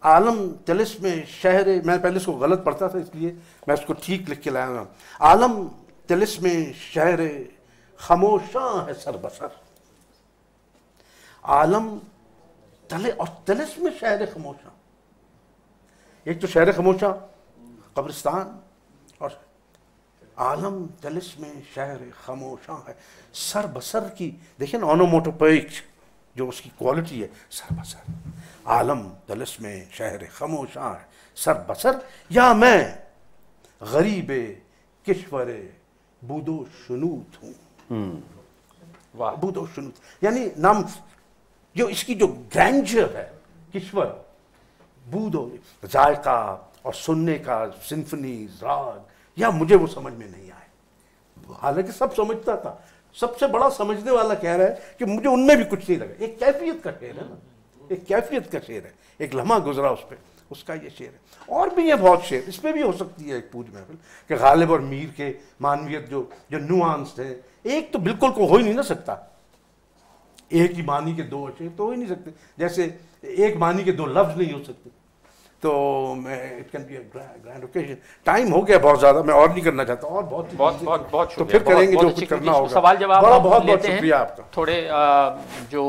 आलम तिलिस्म शहर, मैं पहले इसको गलत पढ़ता था इसलिए मैं इसको ठीक लिख के लाया। आलम तिलिस्म शहर खामोशा है सरबसर, आलम तले और तिलिस्म शहर खामोशा। एक तो शहर खामोशा कब्रिस्तान और आलम जलिस में शहर खामोशा है सर बसर की। देखिए ना ऑनोमोटोपेइक जो उसकी क्वालिटी है, सर बसर आलम जलिस में शहर खामोशा है सर बसर। या मैं गरीब किश्वर बूदो शनूत हूँ, वाह बूदो शनूत यानी नाम जो इसकी जो ग्रैंडर है, किश्वर बूदो जायका और सुनने का सिम्फनी राग, या मुझे वो समझ में नहीं आए, हालांकि सब समझता था। सबसे बड़ा समझने वाला कह रहा है कि मुझे उनमें भी कुछ नहीं लगा। एक कैफियत का शेर है ना, एक कैफियत का शेर है, एक लम्हा गुजरा उस पर, उसका ये शेर है। और भी ये बहुत शेर इसमें भी हो सकती है एक पूज महफिल कि गालिब और मीर के मानवियत जो जो नुआंस है, एक तो बिल्कुल को हो ही नहीं ना सकता, एक ही मानी के दो शेर तो हो ही नहीं सकते, जैसे एक मानी के दो लफ्ज़ नहीं हो सकते। तो it can be a grand occasion. Time हो गया बहुत ज़्यादा, मैं और नहीं करना चाहता, और बहुत बहुत बहुत बहुत तो फिर करेंगे जो कुछ करना होगा। सवाल जवाब बहुत बहुत बहुत शुक्रिया आपका। थोड़े जो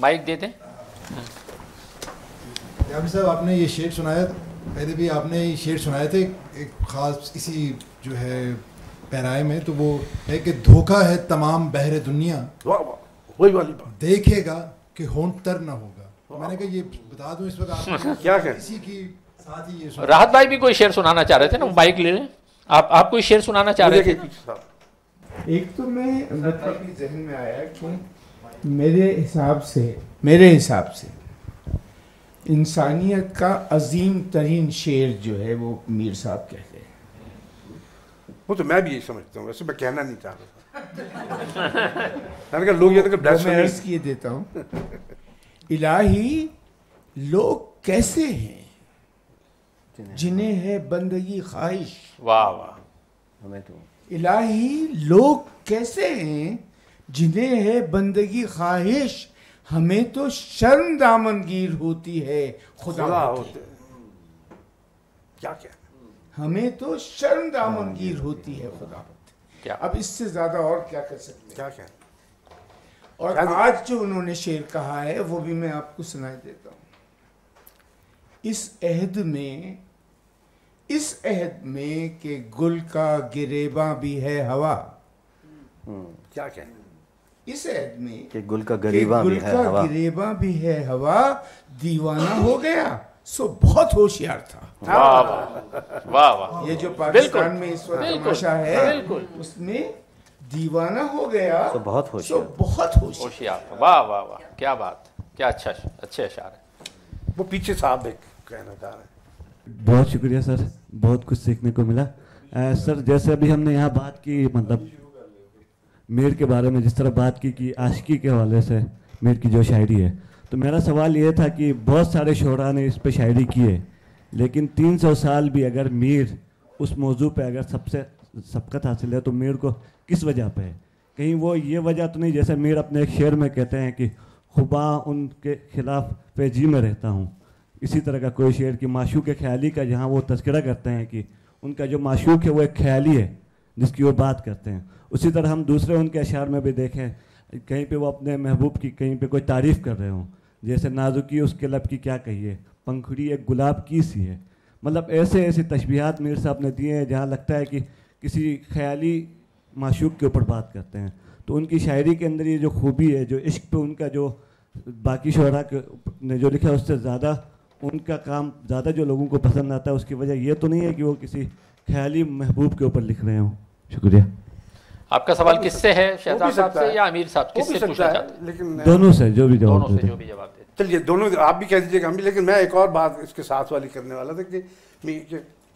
माइक दे दें। याबी साहब, आपने ये शेर सुनाया, पहले भी आपने ये शेर सुनाए थे एक ख़ास इसी जो है पैराए में, तो वो है कि धोखा है तमाम बहर दुनिया, वही वाली बात, देखेगा कि होंठ तर ना होगा। मैंने कहा ये बता दूं इस वक्त क्या कर इसी की साथ ही ये राहत भाई भी कोई शेर सुनाना चाह रहे थे ना, माइक ले लें आप। आप कोई शेर सुनाना चाह रहे थे? एक तो मैं मतलब जहन में आया कि मेरे हिसाब से मेरे हिसाब से इंसानियत का अजीम तरीन शेर जो है वो मीर साहब कहते हैं। वो तो मैं भी यही समझता हूँ, वैसे मैं कहना नहीं चाह रहा था। लोग ये देता हूँ, इलाही लोग कैसे हैं जिन्हें है बंदगी ख्वाहिश, वाह वाह हमें तो। इलाही लोग कैसे हैं जिन्हें है बंदगी ख्वाहिश, हमें तो शर्म दामनगीर होती है खुदा होते क्या क्या हमें तो शर्म दामनगीर होती है खुदा होते क्या। अब इससे ज्यादा और क्या कर सकते क्या क्या। और आज जो उन्होंने शेर कहा है वो भी मैं आपको सुनाई देता हूं। इस अहद में इस अहद में के गुल का गिरेबा भी है हवा, क्या कहना। इस अहद में के गुल का गिरेबा भी है हवा, गिरेबा भी है हवा, दीवाना हो गया सो बहुत होशियार था। वाह वाह वाह वाह। ये जो पाकिस्तान में इस वक्त तमाशा है उसमें दीवाना हो गया तो बहुत होशियार तो बहुत होशियार। वाह वाह वाह, क्या बात, क्या अच्छा अच्छे अशार है। वो पीछे साहब एक कहना चाह रहे हैं। बहुत शुक्रिया सर, बहुत कुछ सीखने को मिला। आ, सर जैसे अभी हमने यहाँ बात की मतलब मीर के बारे में, जिस तरह बात की कि आशिकी के हवाले से मीर की जो शायरी है, तो मेरा सवाल ये था कि बहुत सारे शोरा ने इस पर शायरी की है, लेकिन तीन सौ साल भी अगर मीर उस मौजू पर अगर सबसे सबकत हासिल है तो मीर को किस वजह पे है? कहीं वो ये वजह तो नहीं, जैसे मीर अपने एक शेर में कहते हैं कि खुबा उनके खिलाफ पेजी में रहता हूँ, इसी तरह का कोई शेर कि माशूक के ख्याली का, जहाँ वो तस्करा करते हैं कि उनका जो माशूक है वो एक ख्याली है जिसकी वो बात करते हैं। उसी तरह हम दूसरे उनके अशार में भी देखें, कहीं पर वो अपने महबूब की कहीं पर कोई तारीफ़ कर रहे हों, जैसे नाजुकी उसके लब की क्या कहिए, पंखुड़ी एक गुलाब की सी है। मतलब ऐसे ऐसे तशबीहात मीर साहब ने दिए हैं जहाँ लगता है कि किसी ख्याली माशूक के ऊपर बात करते हैं। तो उनकी शायरी के अंदर ये जो खूबी है, जो इश्क पे उनका जो बाकी शोरा ने जो लिखा उससे ज़्यादा उनका काम ज़्यादा जो लोगों को पसंद आता है, उसकी वजह ये तो नहीं है कि वो किसी ख्याली महबूब के ऊपर लिख रहे हों। शुक्रिया। आपका सवाल किससे है, शहजाद साहब से या अमीर साहब, किससे पूछना चाहते? लेकिन दोनों से जो भी जवाब दोनों से जो भी जवाब दे, चलिए दोनों आप भी कह दीजिएगा हम भी। लेकिन मैं एक और बात इसके साथ वाली करने वाला था कि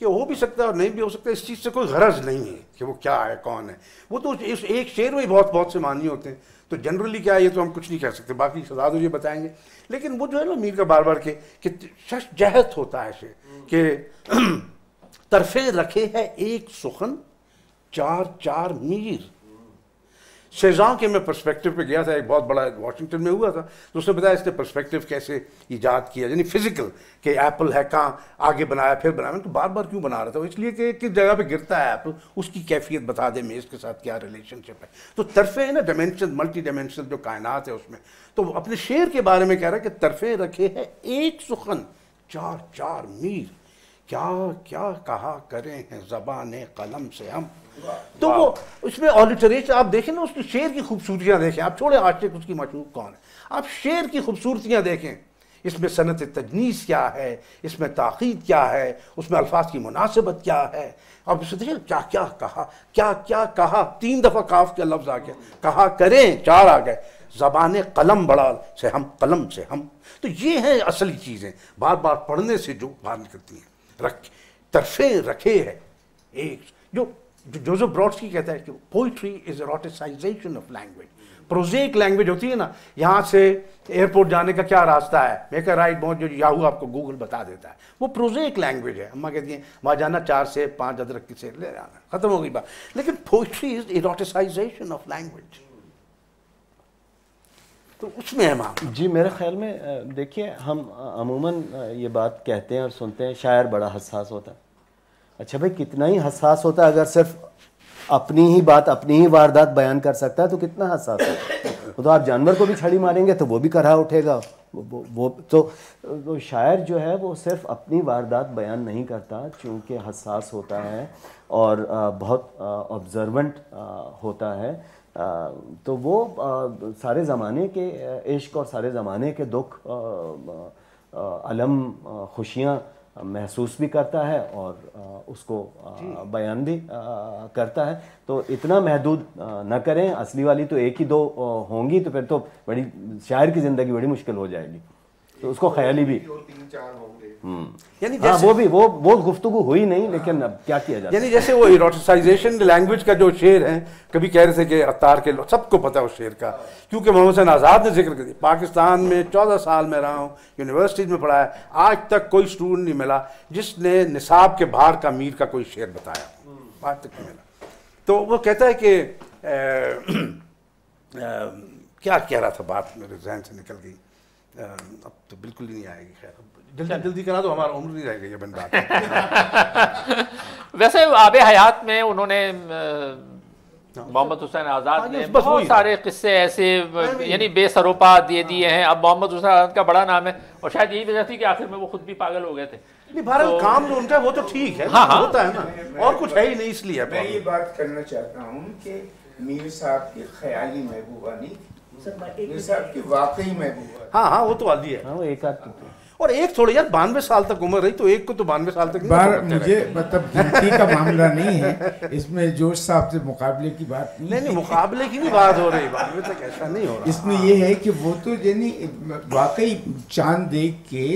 कि हो भी सकता है और नहीं भी हो सकता, इस चीज़ से कोई गरज नहीं है कि वो क्या है कौन है। वो तो इस एक शेर में ही बहुत बहुत से मानी होते हैं, तो जनरली क्या है ये तो हम कुछ नहीं कह सकते, बाकी शहजाद ये बताएंगे। लेकिन वो जो है ना मीर का बार बार के कि जहत होता है शेर कि तरफे रखे है एक सुखन चार चार मीर। शेजां के मैं पर्सपेक्टिव पे गया था, एक बहुत बड़ा वाशिंगटन में हुआ था, तो उसने बताया इसने पर्सपेक्टिव कैसे ईजाद किया, यानी फिजिकल कि एप्पल है कहाँ आगे बनाया फिर बनाया। तो बार बार क्यों बना रहा था, इसलिए कि किस जगह पे गिरता है एप्पल उसकी कैफियत बता दे, मेज़ के साथ क्या रिलेशनशिप है। तो तरफे है ना डायमेंशन, मल्टी डायमेंशनल जो कायनात है उसमें। तो अपने शेर के बारे में कह रहा है कि तरफे रखे है एक सुखन चार चार मीर, क्या क्या कहा करें हैं ज़बाने कलम से हम। तो वो उसमें ऑलिटरेशन आप देखें ना, उसमें शेर की खूबसूरतियाँ देखें आप, छोड़े आशिक उसकी मशहूर कौन है, आप शेर की खूबसूरतियाँ देखें, इसमें सनत तजनीस क्या है, इसमें ताक़ीद क्या है, उसमें अल्फाज की मुनासिबत क्या है। आप इसे देखिए क्या क्या कहा, क्या क्या कहा, तीन दफ़ा काफ का लफ्ज़ आ गया, कहा करें चार आ गए, ज़बाने कलम बड़ा से हम, कलम से हम। तो ये हैं असली चीज़ें, बार बार पढ़ने से जो बाहर निकलती हैं। रख तरफे रखे है एक, जो जोसेफ ब्रॉड्स्की कहता है कि poetry is एरोटिसाइजेशन of language. Project language होती है ना, यहाँ से एयरपोर्ट जाने का क्या रास्ता है, मेक अ राइट मोड, जो याहू आपको गूगल बता देता है, वो प्रोजेक लैंग्वेज है। अम्मा कहती हैं वहाँ जाना चार से पाँच अदरक की सेर ले जाना, खत्म हो गई बात। लेकिन पोइट्री इज एरोटिसाइजेशन ऑफ लैंग्वेज, तो उसमें है मामला। जी मेरे ख्याल में देखिए, हम अमूमन ये बात कहते हैं और सुनते हैं शायर बड़ा हसास होता है। अच्छा भाई कितना ही हसास होता है, अगर सिर्फ अपनी ही बात अपनी ही वारदात बयान कर सकता है तो कितना हसास होता है। तो आप जानवर को भी छड़ी मारेंगे तो वो भी करहा उठेगा, वो, वो, वो तो, तो शायर जो है वो सिर्फ अपनी वारदात बयान नहीं करता, चूँकि हसास होता है और बहुत ऑब्जर्वेंट होता है। आ, तो वो आ, सारे ज़माने के इश्क और सारे ज़माने के दुख, आ, आ, अलम, खुशियाँ महसूस भी करता है और आ, उसको आ, बयान भी आ, करता है। तो इतना महदूद ना करें, असली वाली तो एक ही दो होंगी तो फिर तो बड़ी शायर की ज़िंदगी बड़ी मुश्किल हो जाएगी। तो उसको ख्याली भी यानी हाँ, वो भी वो वो गुफ्तगू हुई नहीं, लेकिन अब क्या किया जाए। यानी जैसे वो इरोटिसाइजेशन लैंग्वेज का जो शेर है, कभी कह रहे थे कि अत्तार के लोग सबको पता है उस शेर का, क्योंकि मोहम्मद हसन आज़ाद ने जिक्र कर दिया। पाकिस्तान में चौदह साल में रहा हूँ, यूनिवर्सिटीज में पढ़ा है, आज तक कोई स्टूडेंट नहीं मिला जिसने निसाब के बाहर का मीर का कोई शेर बताया, आज तक नहीं मिला। तो वो कहता है कि ए, ए, क्या कह रहा था, बात मेरे जहन से निकल गई, अब तो बिल्कुल ही नहीं आएगी। खैर जल्दी जल्दी करा तो हमारा उम्र नहीं रहेगा ये बंदा। वैसे आबे हयात में उन्होंने मोहम्मद हुसैन आज़ाद ने बहुत सारे किस्से ऐसे यानी बेसरोपा दे दिए हैं। अब मोहम्मद हुसैन आज़ाद का बड़ा नाम है और शायद यही वजह थी कि आखिर में वो खुद भी पागल हो गए थे। नहीं बहरहाल काम जो उनका वो तो ठीक है, हाँ होता है ना, और कुछ है ही नहीं। इसलिए मैं ये बात करना चाहता हूँ कि मीर साहब की ख्याली महबूबा नहीं, वाकई महबूबा। हाँ हाँ वो तो आदि है, हाँ, वो एक आध और एक थोड़ी यार बानवे साल तक उम्र रही, तो एक को तो बानवे साल तक बार मुझे मतलब गिनती का मामला नहीं है इसमें, जोश साहब से मुकाबले की बात नहीं, नहीं, नहीं मुकाबले की भी बात हो रही, बानवे तक ऐसा नहीं हो रहा। इसमें ये है कि वो तो यानी वाकई चांद देख के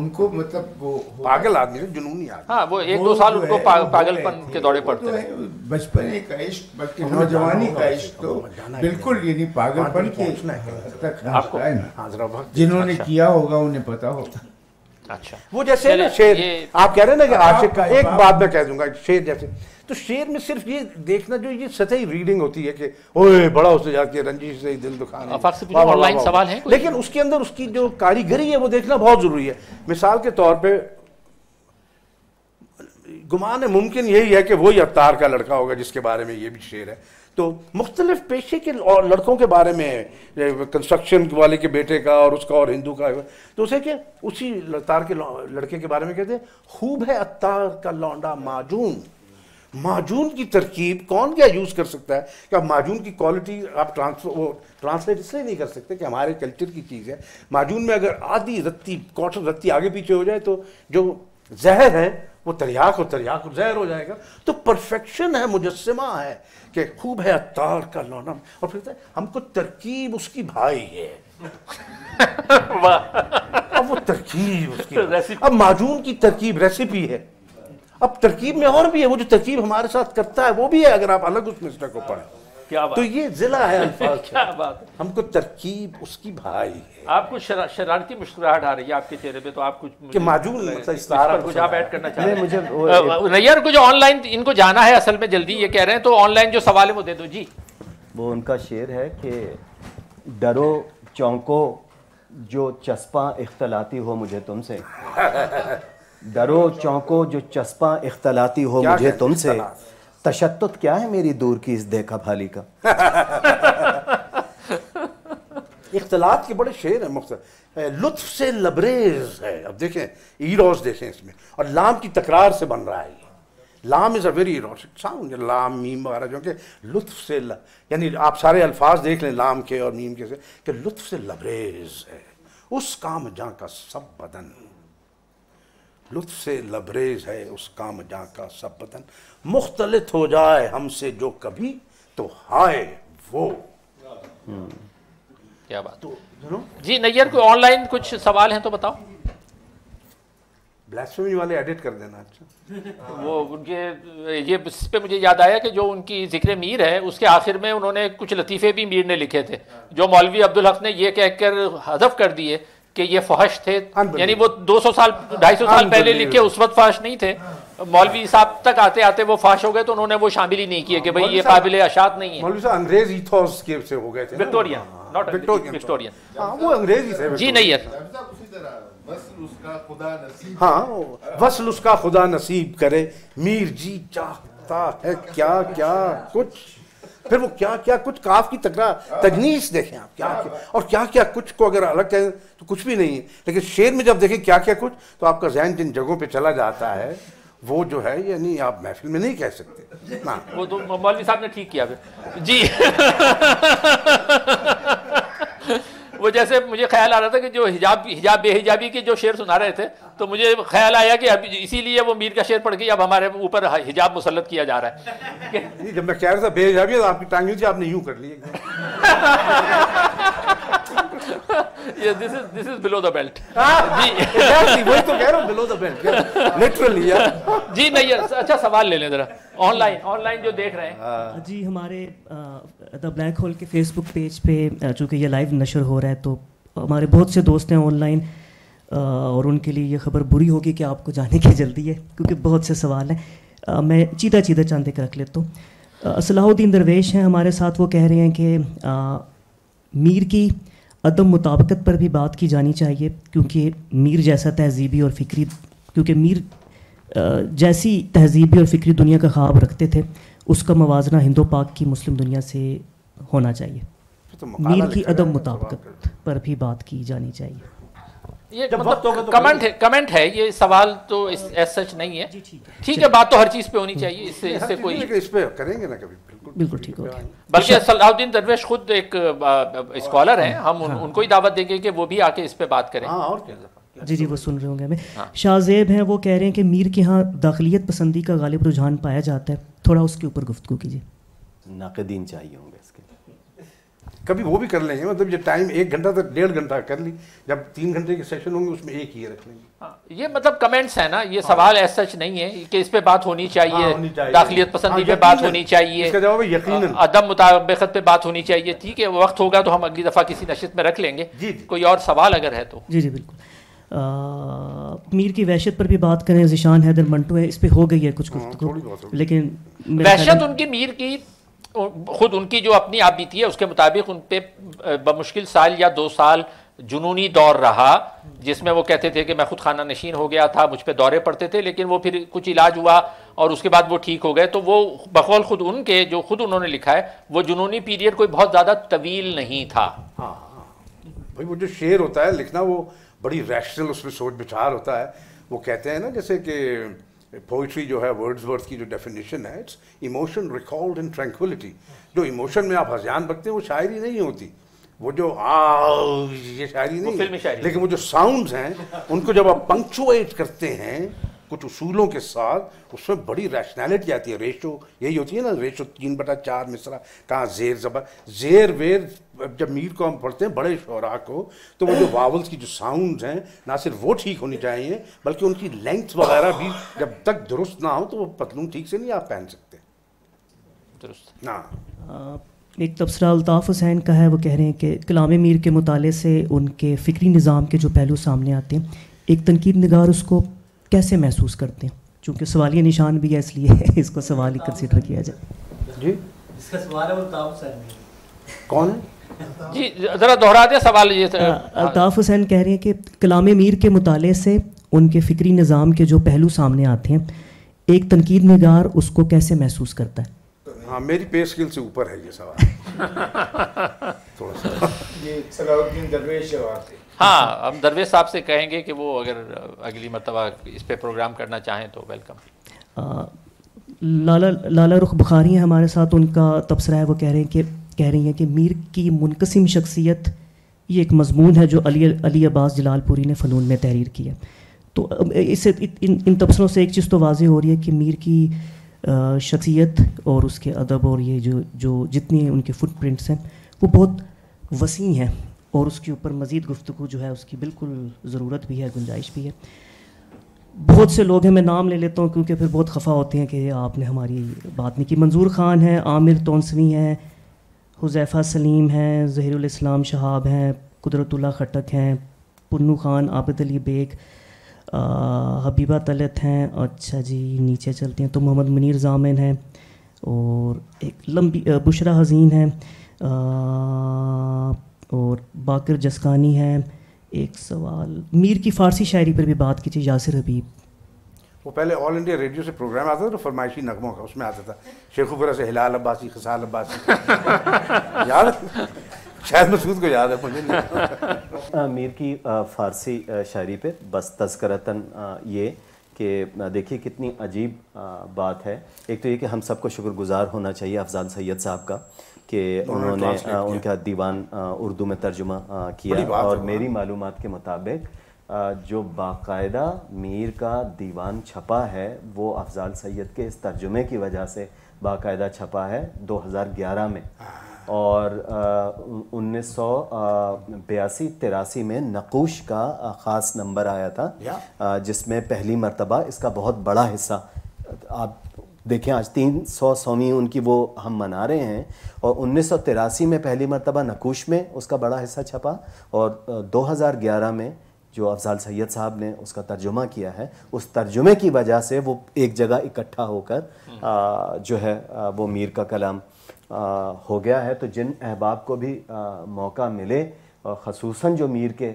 उनको मतलब वो पागल आदमी है, जुनूनी आदमी। हाँ वो एक दो साल उनको पागलपन के दौरे पड़ते हैं, बचपन का इश्क बल्कि नौजवानी का इश्क तो बिल्कुल यानी पागलपन के तक आपको जिन्होंने किया होगा उन्हें पता होगा। अच्छा वो जैसे ना शेर आप कह रहे हैं ना कि आशिक का, एक बात मैं कह दूंगा शेर जैसे, तो शेर में सिर्फ ये देखना जो ये सतही रीडिंग होती है कि ओए बड़ा उससे जाके रंजिश से दिल दुखाना, ऑनलाइन सवाल है, लेकिन उसके अंदर उसकी जो कारीगरी है वो देखना बहुत ज़रूरी है। मिसाल के तौर पे गुमान मुमकिन यही है कि वही अवतार का लड़का होगा जिसके बारे में ये भी शेर है। तो मुख्तलिफ पेशे के और लड़कों के बारे में, कंस्ट्रक्शन वाले के बेटे का और उसका और हिंदू का, तो उसे क्या उसी अवतार के लड़के के बारे में कहते हैं खूब है अवतार का लौंडा माजून। माजून की तरकीब कौन क्या यूज़ कर सकता है, कि अब माजून की क्वालिटी आप ट्रांस वो ट्रांसलेट इसलिए नहीं कर सकते कि हमारे कल्चर की चीज़ है। माजून में अगर आधी रत्ती क्वार्टर रत्ती आगे पीछे हो जाए तो जो जहर है वो तरियाक और तरियाक और जहर हो जाएगा। तो परफेक्शन है, मुजस्समा है कि खूब है अत्तार का लौना, और फिर हमको तरकीब उसकी भाई है। अब वो तरकीब उसकी, अब माजून की तरकीब रेसिपी है। अब तरकीब में और भी है, वो जो तरकीब हमारे साथ करता है वो भी है, अगर आप अलग उस मिस्टर को पढ़ें क्या बात? तो ये जिला है अल्फाज क्या बात, हमको तरकीब उसकी भाई है। आपको शरा, शरारती मुस्कुराहट आ रही है आपके चेहरे पे, तो आप कुछ माजूल कुछ आप ऐड करना चाहते हैं? मुझे नैयर को जो ऑनलाइन इनको जाना है असल में जल्दी, ये कह रहे हैं तो ऑनलाइन जो सवाल है वो दे दो जी। वो उनका शेर है कि डरो चौंको जो चस्पा इख्तलाती हो मुझे तुमसे, डरो चौंको जो चस्पा इख्तलाती हो मुझे तुमसे, तशद्दुद क्या है मेरी दूर की इस देखा भाली का। इख्तलात के बड़े शेर हैं मुख्तसर, लुत्फ से लबरेज है। अब देखें ईरोस देखें इसमें, और लाम की तकरार से बन रहा है ये। लाम is a very erotic sound, लाम मीम वगैरह जो कि लुत्फ से ल... यानी आप सारे अल्फाज देख लें लाम के और मीम के से कि लुत्फ से लबरेज है उस काम जहाँ का सब बदन, लुत्फ से लबरेज है उस काम जहाँ का सब बदन, मुख्तलित हो जाए हमसे जो कभी तो हाय वो। क्या बात तो, जी नैयर कोई ऑनलाइन कुछ सवाल हैं तो बताओ। ब्लास्फेमी वाले एडिट कर देना। अच्छा वो उनके ये इस पे मुझे याद आया कि जो उनकी जिक्र मीर है उसके आखिर में उन्होंने कुछ लतीफ़े भी मीर ने लिखे थे जो मौलवी अब्दुल हक ने ये कहकर हदफ कर दिए कि ये फहश थे, यानी वो दो सौ साल दो सौ पचास साल पहले लिखे, उस वक्त फहश नहीं थे। मौलवी साहब तक आते आते वो फहश हो गए तो उन्होंने वो शामिल ही नहीं किए कि भाई ये काबिल अशात नहीं है। मौलवी साहब अंग्रेज इथोस के से हो गए थे, विक्टोरियन नॉट विक्टोरियन, हां वो अंग्रेज ही थे। जी नहीं है हाँ, वसल उसका खुदा नसीब करे, मीर जी चाहता है क्या क्या कुछ, फिर वो क्या क्या कुछ काफ की तकरार तजनीस देखें आप, क्या क्या और क्या क्या कुछ को अगर अलग कहें तो कुछ भी नहीं है, लेकिन शेर में जब देखें क्या क्या कुछ तो आपका जहन जिन जगहों पे चला जाता है वो जो है यानी आप महफिल में नहीं कह सकते ना। वो तो मौलवी साहब ने ठीक किया फिर जी। वो जैसे मुझे ख्याल आ रहा था कि जो हिजाब हिजाब बेहिजाबी के जो शेर सुना रहे थे तो मुझे ख्याल आया कि अब इसीलिए वो मीर का शेर पढ़ के अब हमारे ऊपर हिजाब मुसल्लत किया जा रहा है। जब मैं कह रहा था बेहिजाबी तो आपकी टांग थी, आपने यूं कर ली। ये this is this is below the belt. जी वही तो कह रहा हूं, बिलो द बेल्ट लिटरली यार। जी नहीं अच्छा सवाल ले लें जरा ऑनलाइन ऑनलाइन जो देख रहे हैं। जी हमारे द ब्लैक होल के फेसबुक पेज पे चूँकि ये लाइव नशर हो रहा है तो हमारे बहुत से दोस्त हैं ऑनलाइन और उनके लिए ये खबर बुरी होगी कि आपको जाने की जल्दी है क्योंकि बहुत से सवाल हैं। मैं चीदा चीदा चांद तक रख लेता हूँ। सलाहुद्दीन दरवेश हैं हमारे साथ, वो कह रहे हैं कि मीर की अदम मुताबकत पर भी बात की जानी चाहिए क्योंकि मीर जैसा तहजीबी और फ़िक्री क्योंकि मीर जैसी तहजीबी और फ़िक्री दुनिया का ख्वाब रखते थे उसका मवाजना हिंदो पाक की मुस्लिम दुनिया से होना चाहिए। तो मीर की अदम मुताबकत पर भी बात की जानी चाहिए। ये मतलब तो कमेंट है कमेंट है ये सवाल तो सच नहीं है। ठीक है, बात तो हर चीज़ पे होनी चाहिए, इससे इससे कोई इस पे करेंगे ना कभी, बिल्कुल ठीक होगा। बल्कि सलाहुद्दीन दरवेश खुद एक स्कॉलर हैं, हम उन, हाँ। उनको ही दावत देंगे कि वो भी आके इस पे बात करें। हाँ, और क्या जी जी वो सुन रहे होंगे हमें। हाँ। शाहजेब हैं, वो कह रहे हैं कि मीर के यहाँ दाखिलियत पसंदी का गालिब रुझान पाया जाता है, थोड़ा उसके ऊपर गुफ्तगू कीजिए। नाक़दीन चाहिए होंगे इसके, कभी वो भी कर लेंगे। मतलब ये टाइम एक घंटा तक डेढ़ घंटा कर ली, जब तीन घंटे के सेशन होंगे उसमें एक ही रख लेंगे। हाँ, ये मतलब कमेंट्स है ना, ये सवाल ऐसा सच नहीं है कि इस पे बात होनी चाहिए, दाखिलियत पसंदी पे बात होनी चाहिए, इसका जवाब है यकीनन अदम मुताबिकत पे बात होनी चाहिए। ठीक है, वक्त होगा तो हम अगली दफ़ा किसी नशित में रख लेंगे। कोई और सवाल अगर है तो। जी जी बिल्कुल, मीर की वहशत पर भी बात करें। जिशान हैदर मंटू है, इस पर हो गई है कुछ कुछ, लेकिन वहशत उनकी मीर की खुद उनकी जो अपनी आप बीती है उसके मुताबिक उन पर बमुश्किल साल या दो साल जुनूनी दौर रहा जिसमें वो कहते थे कि मैं खुद खाना नशीन हो गया था, मुझ पर दौरे पड़ते थे, लेकिन वो फिर कुछ इलाज हुआ और उसके बाद वो ठीक हो गए। तो वो बकौल खुद उनके जो खुद उन्होंने लिखा है वो जुनूनी पीरियड कोई बहुत ज़्यादा तवील नहीं था। हाँ भाई, वो जो शेर होता है लिखना वो बड़ी रैशनल उसमें सोच विचार होता है। वो कहते हैं ना जैसे कि पोइट्री जो है वर्ड्सवर्थ की जो डेफिनेशन है, it's emotion recalled in tranquillity. जो इमोशन में आप हज़ियान बकते हैं वो शायरी नहीं होती, वो जो आ ये शायरी नहीं है, शायरी लेकिन वो जो साउंड्स हैं उनको जब आप पंक्चुएट करते हैं कुछ उसूलों के साथ उसमें बड़ी रैशनैलिटी आती है। रेशो यही होती है ना, रेशो तीन बटा चार मिसरा, कहाँ जेर ज़बर जेर वेर। जब मीर को हम पढ़ते हैं बड़े शोरा को तो वो जो वावल्स की जो साउंड्स हैं ना सिर्फ वो ठीक होनी चाहिए बल्कि उनकी लेंथ वगैरह भी जब तक दुरुस्त ना हो तो वो पतलून ठीक से नहीं आप पहन सकते दुरुस्त ना। एक तबसरा अल्ताफ़ हुसैन का है, वो कह रहे हैं कि कलाम मीर के मुताले से उनके फ़िक्री निज़ाम के जो पहलू सामने आते हैं, एक तनकीद निगार उसको कैसे महसूस करते हैं, चूँकि सवालिया निशान भी है इसलिए इसको सवाल ही कंसीडर किया जाए। जी इसका सवाल है अल्ताफ़ हुसैन कौन जी, ज़रा दोहरा दें सवाल। ये अल्ताफ़ हुसैन कह रहे हैं कि कलाम मीर के मुताले से उनके फ़िक्री निज़ाम के जो पहलू सामने आते हैं, एक तनकीद निगार उसको कैसे महसूस करता है। हाँ, मेरी पे स्किल से ऊपर है ये सवाल। थोड़ा सा ये सलाउद्दीन दरवेश जवाब थे। हाँ, हम दरवेश साहब से कहेंगे कि वो अगर अगली मरतबा इस पे प्रोग्राम करना चाहें तो वेलकम। लाला लाला रुख बुखारी हैं हमारे साथ, उनका तबसरा है, वो कह रहे हैं कि कह रही हैं कि मीर की मुनकसिम शख्सियत ये एक मजमून है जो अली अली अब्बास जलालपुरी ने फ़नून में तहरीर की है। तो इससे इन इन तबसरों से एक चीज़ तो वाज़ेह हो रही है कि मीर की शख्सियत और उसके अदब और ये जो जो जितनी उनके फुटप्रिंट्स हैं वो बहुत वसी हैं, और उसके ऊपर मज़ीद गुफ्तगू जो है उसकी बिल्कुल ज़रूरत भी है, गुंजाइश भी है। बहुत से लोग हैं, मैं नाम ले लेता हूँ क्योंकि फिर बहुत खफा होते हैं कि आपने हमारी बात नहीं की। मंजूर ख़ान है, आमिर तौनसवी हैं, हुज़ैफ़ा सलीम हैं, ज़हीरुल इस्लाम शहाब हैं, कुदरतुल्लाह खटक हैं, पन्नू ख़ान, आबिद अली बेग, हबीबा तलत हैं। अच्छा जी, नीचे चलते हैं तो मोहम्मद मुनीर जामिन हैं, और एक लंबी बुशरा हज़ीन हैं, और बाकर जस्कानी हैं। एक सवाल मीर की फ़ारसी शायरी पर भी बात की थी, यासिर हबीब। वो पहले ऑल इंडिया रेडियो से प्रोग्राम आता था तो फरमाइशी नगमों का उसमें आता था, शेखुपुरा से हिलाल अब्बासी, खसाल अब्बासी। याद शायद मसूद को याद है मुझे। मीर की फ़ारसी शायरी पे बस तज़करतन ये कि देखिए कितनी अजीब बात है। एक तो ये कि हम सबको शुक्रगुजार होना चाहिए अफजाल सैयद साहब का कि उन्होंने उनका दीवान उर्दू में तर्जुमा किया, और मेरी मालूमात के मुताबिक जो बाकायदा मीर का दीवान छपा है वो अफजाल सैयद के इस तर्जुमे की वजह से बाकायदा छपा है दो हज़ार ग्यारह में, और उन्नीस सौ बयासी तिरासी में नक़ूश का ख़ास नंबर आया था जिसमें पहली मरतबा इसका बहुत बड़ा हिस्सा, आप देखें आज तीन सौ सौवीं उनकी वो हम मना रहे हैं, और उन्नीस सौ तिरासी में पहली मरतबा नक़ूश में उसका बड़ा हिस्सा छपा, और दो हज़ार ग्यारह में जो अफजाल सैयद साहब ने उसका तर्जुमा किया है, उस तर्जुमे की वजह से वो एक जगह इकट्ठा होकर जो है वो मीर का कलाम हो गया है। तो जिन अहबाब को भी मौका मिले, और ख़ुसूसन जो मीर के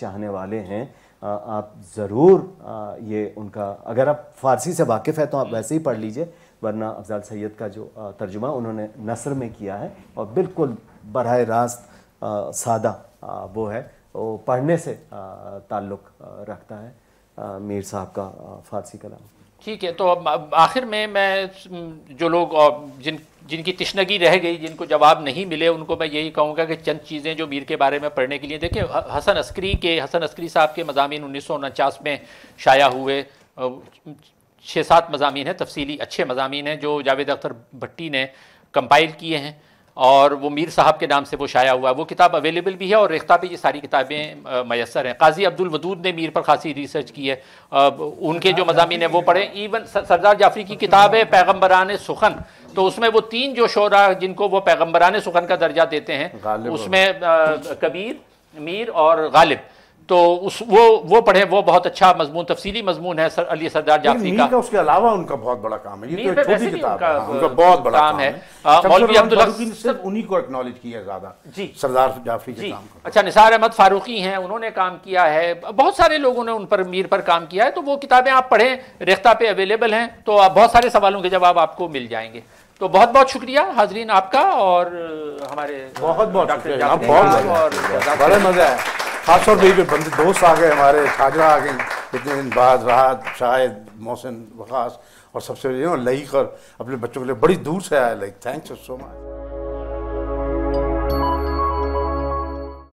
चाहने वाले हैं, आप ज़रूर ये उनका, अगर आप फ़ारसी से वाकिफ़ है तो आप वैसे ही पढ़ लीजिए, वरना अफजाल सैयद का जो तर्जुमा उन्होंने नसर में किया है और बिल्कुल बरह रास्त सादा वो है, वो पढ़ने से ताल्लुक़ रखता है आ, मीर साहब का फ़ारसी कलाम। ठीक है, तो अब आखिर में मैं जो लोग जिन जिनकी तिश्नगी रह गई, जिनको जवाब नहीं मिले, उनको मैं यही कहूँगा कि चंद चीज़ें जो मीर के बारे में पढ़ने के लिए, देखिए हसन अस्करी के हसन अस्करी साहब के मज़ामीन उन्नीस सौ उनचास में शाया हुए छः सात मज़ामीन हैं, तफसीली अच्छे मज़ामीन हैं जो जावेद अख्तर भट्टी ने कंपाइल किए हैं, और वो मीर साहब के नाम से वो शाया हुआ है। वो किताब अवेलेबल भी है, और रेख्ता पे ये सारी किताबें मैसर हैं। काजी अब्दुल वदूद ने मीर पर खासी रिसर्च की है, उनके जो मज़ामीन हैं वो पढ़ें। इवन सरदार जाफरी की किताब है पैगम्बरान सुखन, तो उसमें वो तीन जो शोरा जिनको वो पैगम्बरान सुखन का दर्जा देते हैं, उसमें कबीर, मीर और गालिब, तो उस वो वो पढ़े, वो बहुत अच्छा मजमून, तफसीली मजमून है सर, अली सरदार जाफरी का। उसके अलावा उनका बहुत बड़ा काम है, ये तो छोटी किताब है, उनका बहुत बड़ा काम है। मौलवी अब्दुल हक ने सिर्फ उन्हीं को एक्नॉलेज किया ज़्यादा, जी सरदार जाफरी के काम को। अच्छा, निसार अहमद फारूकी हैं, उन्होंने काम किया है, बहुत सारे लोगों ने उन पर मीर पर काम किया है, तो वो किताबें आप पढ़ें, रेख्ता पे अवेलेबल हैं, तो आप बहुत सारे सवालों के जवाब आपको मिल जाएंगे। तो बहुत बहुत शुक्रिया हाजरीन आपका, और हमारे बहुत बहुत बड़ा मज़ा है, खासतौर पर ये बंदे दोस्त आ गए हमारे, खाजरा आ गई इतने दिन बाद, राहत, शाहिद, मोहसिन, वकास, और सबसे लईक, और अपने बच्चों के लिए बड़ी दूर से आया लईक। Thanks so much.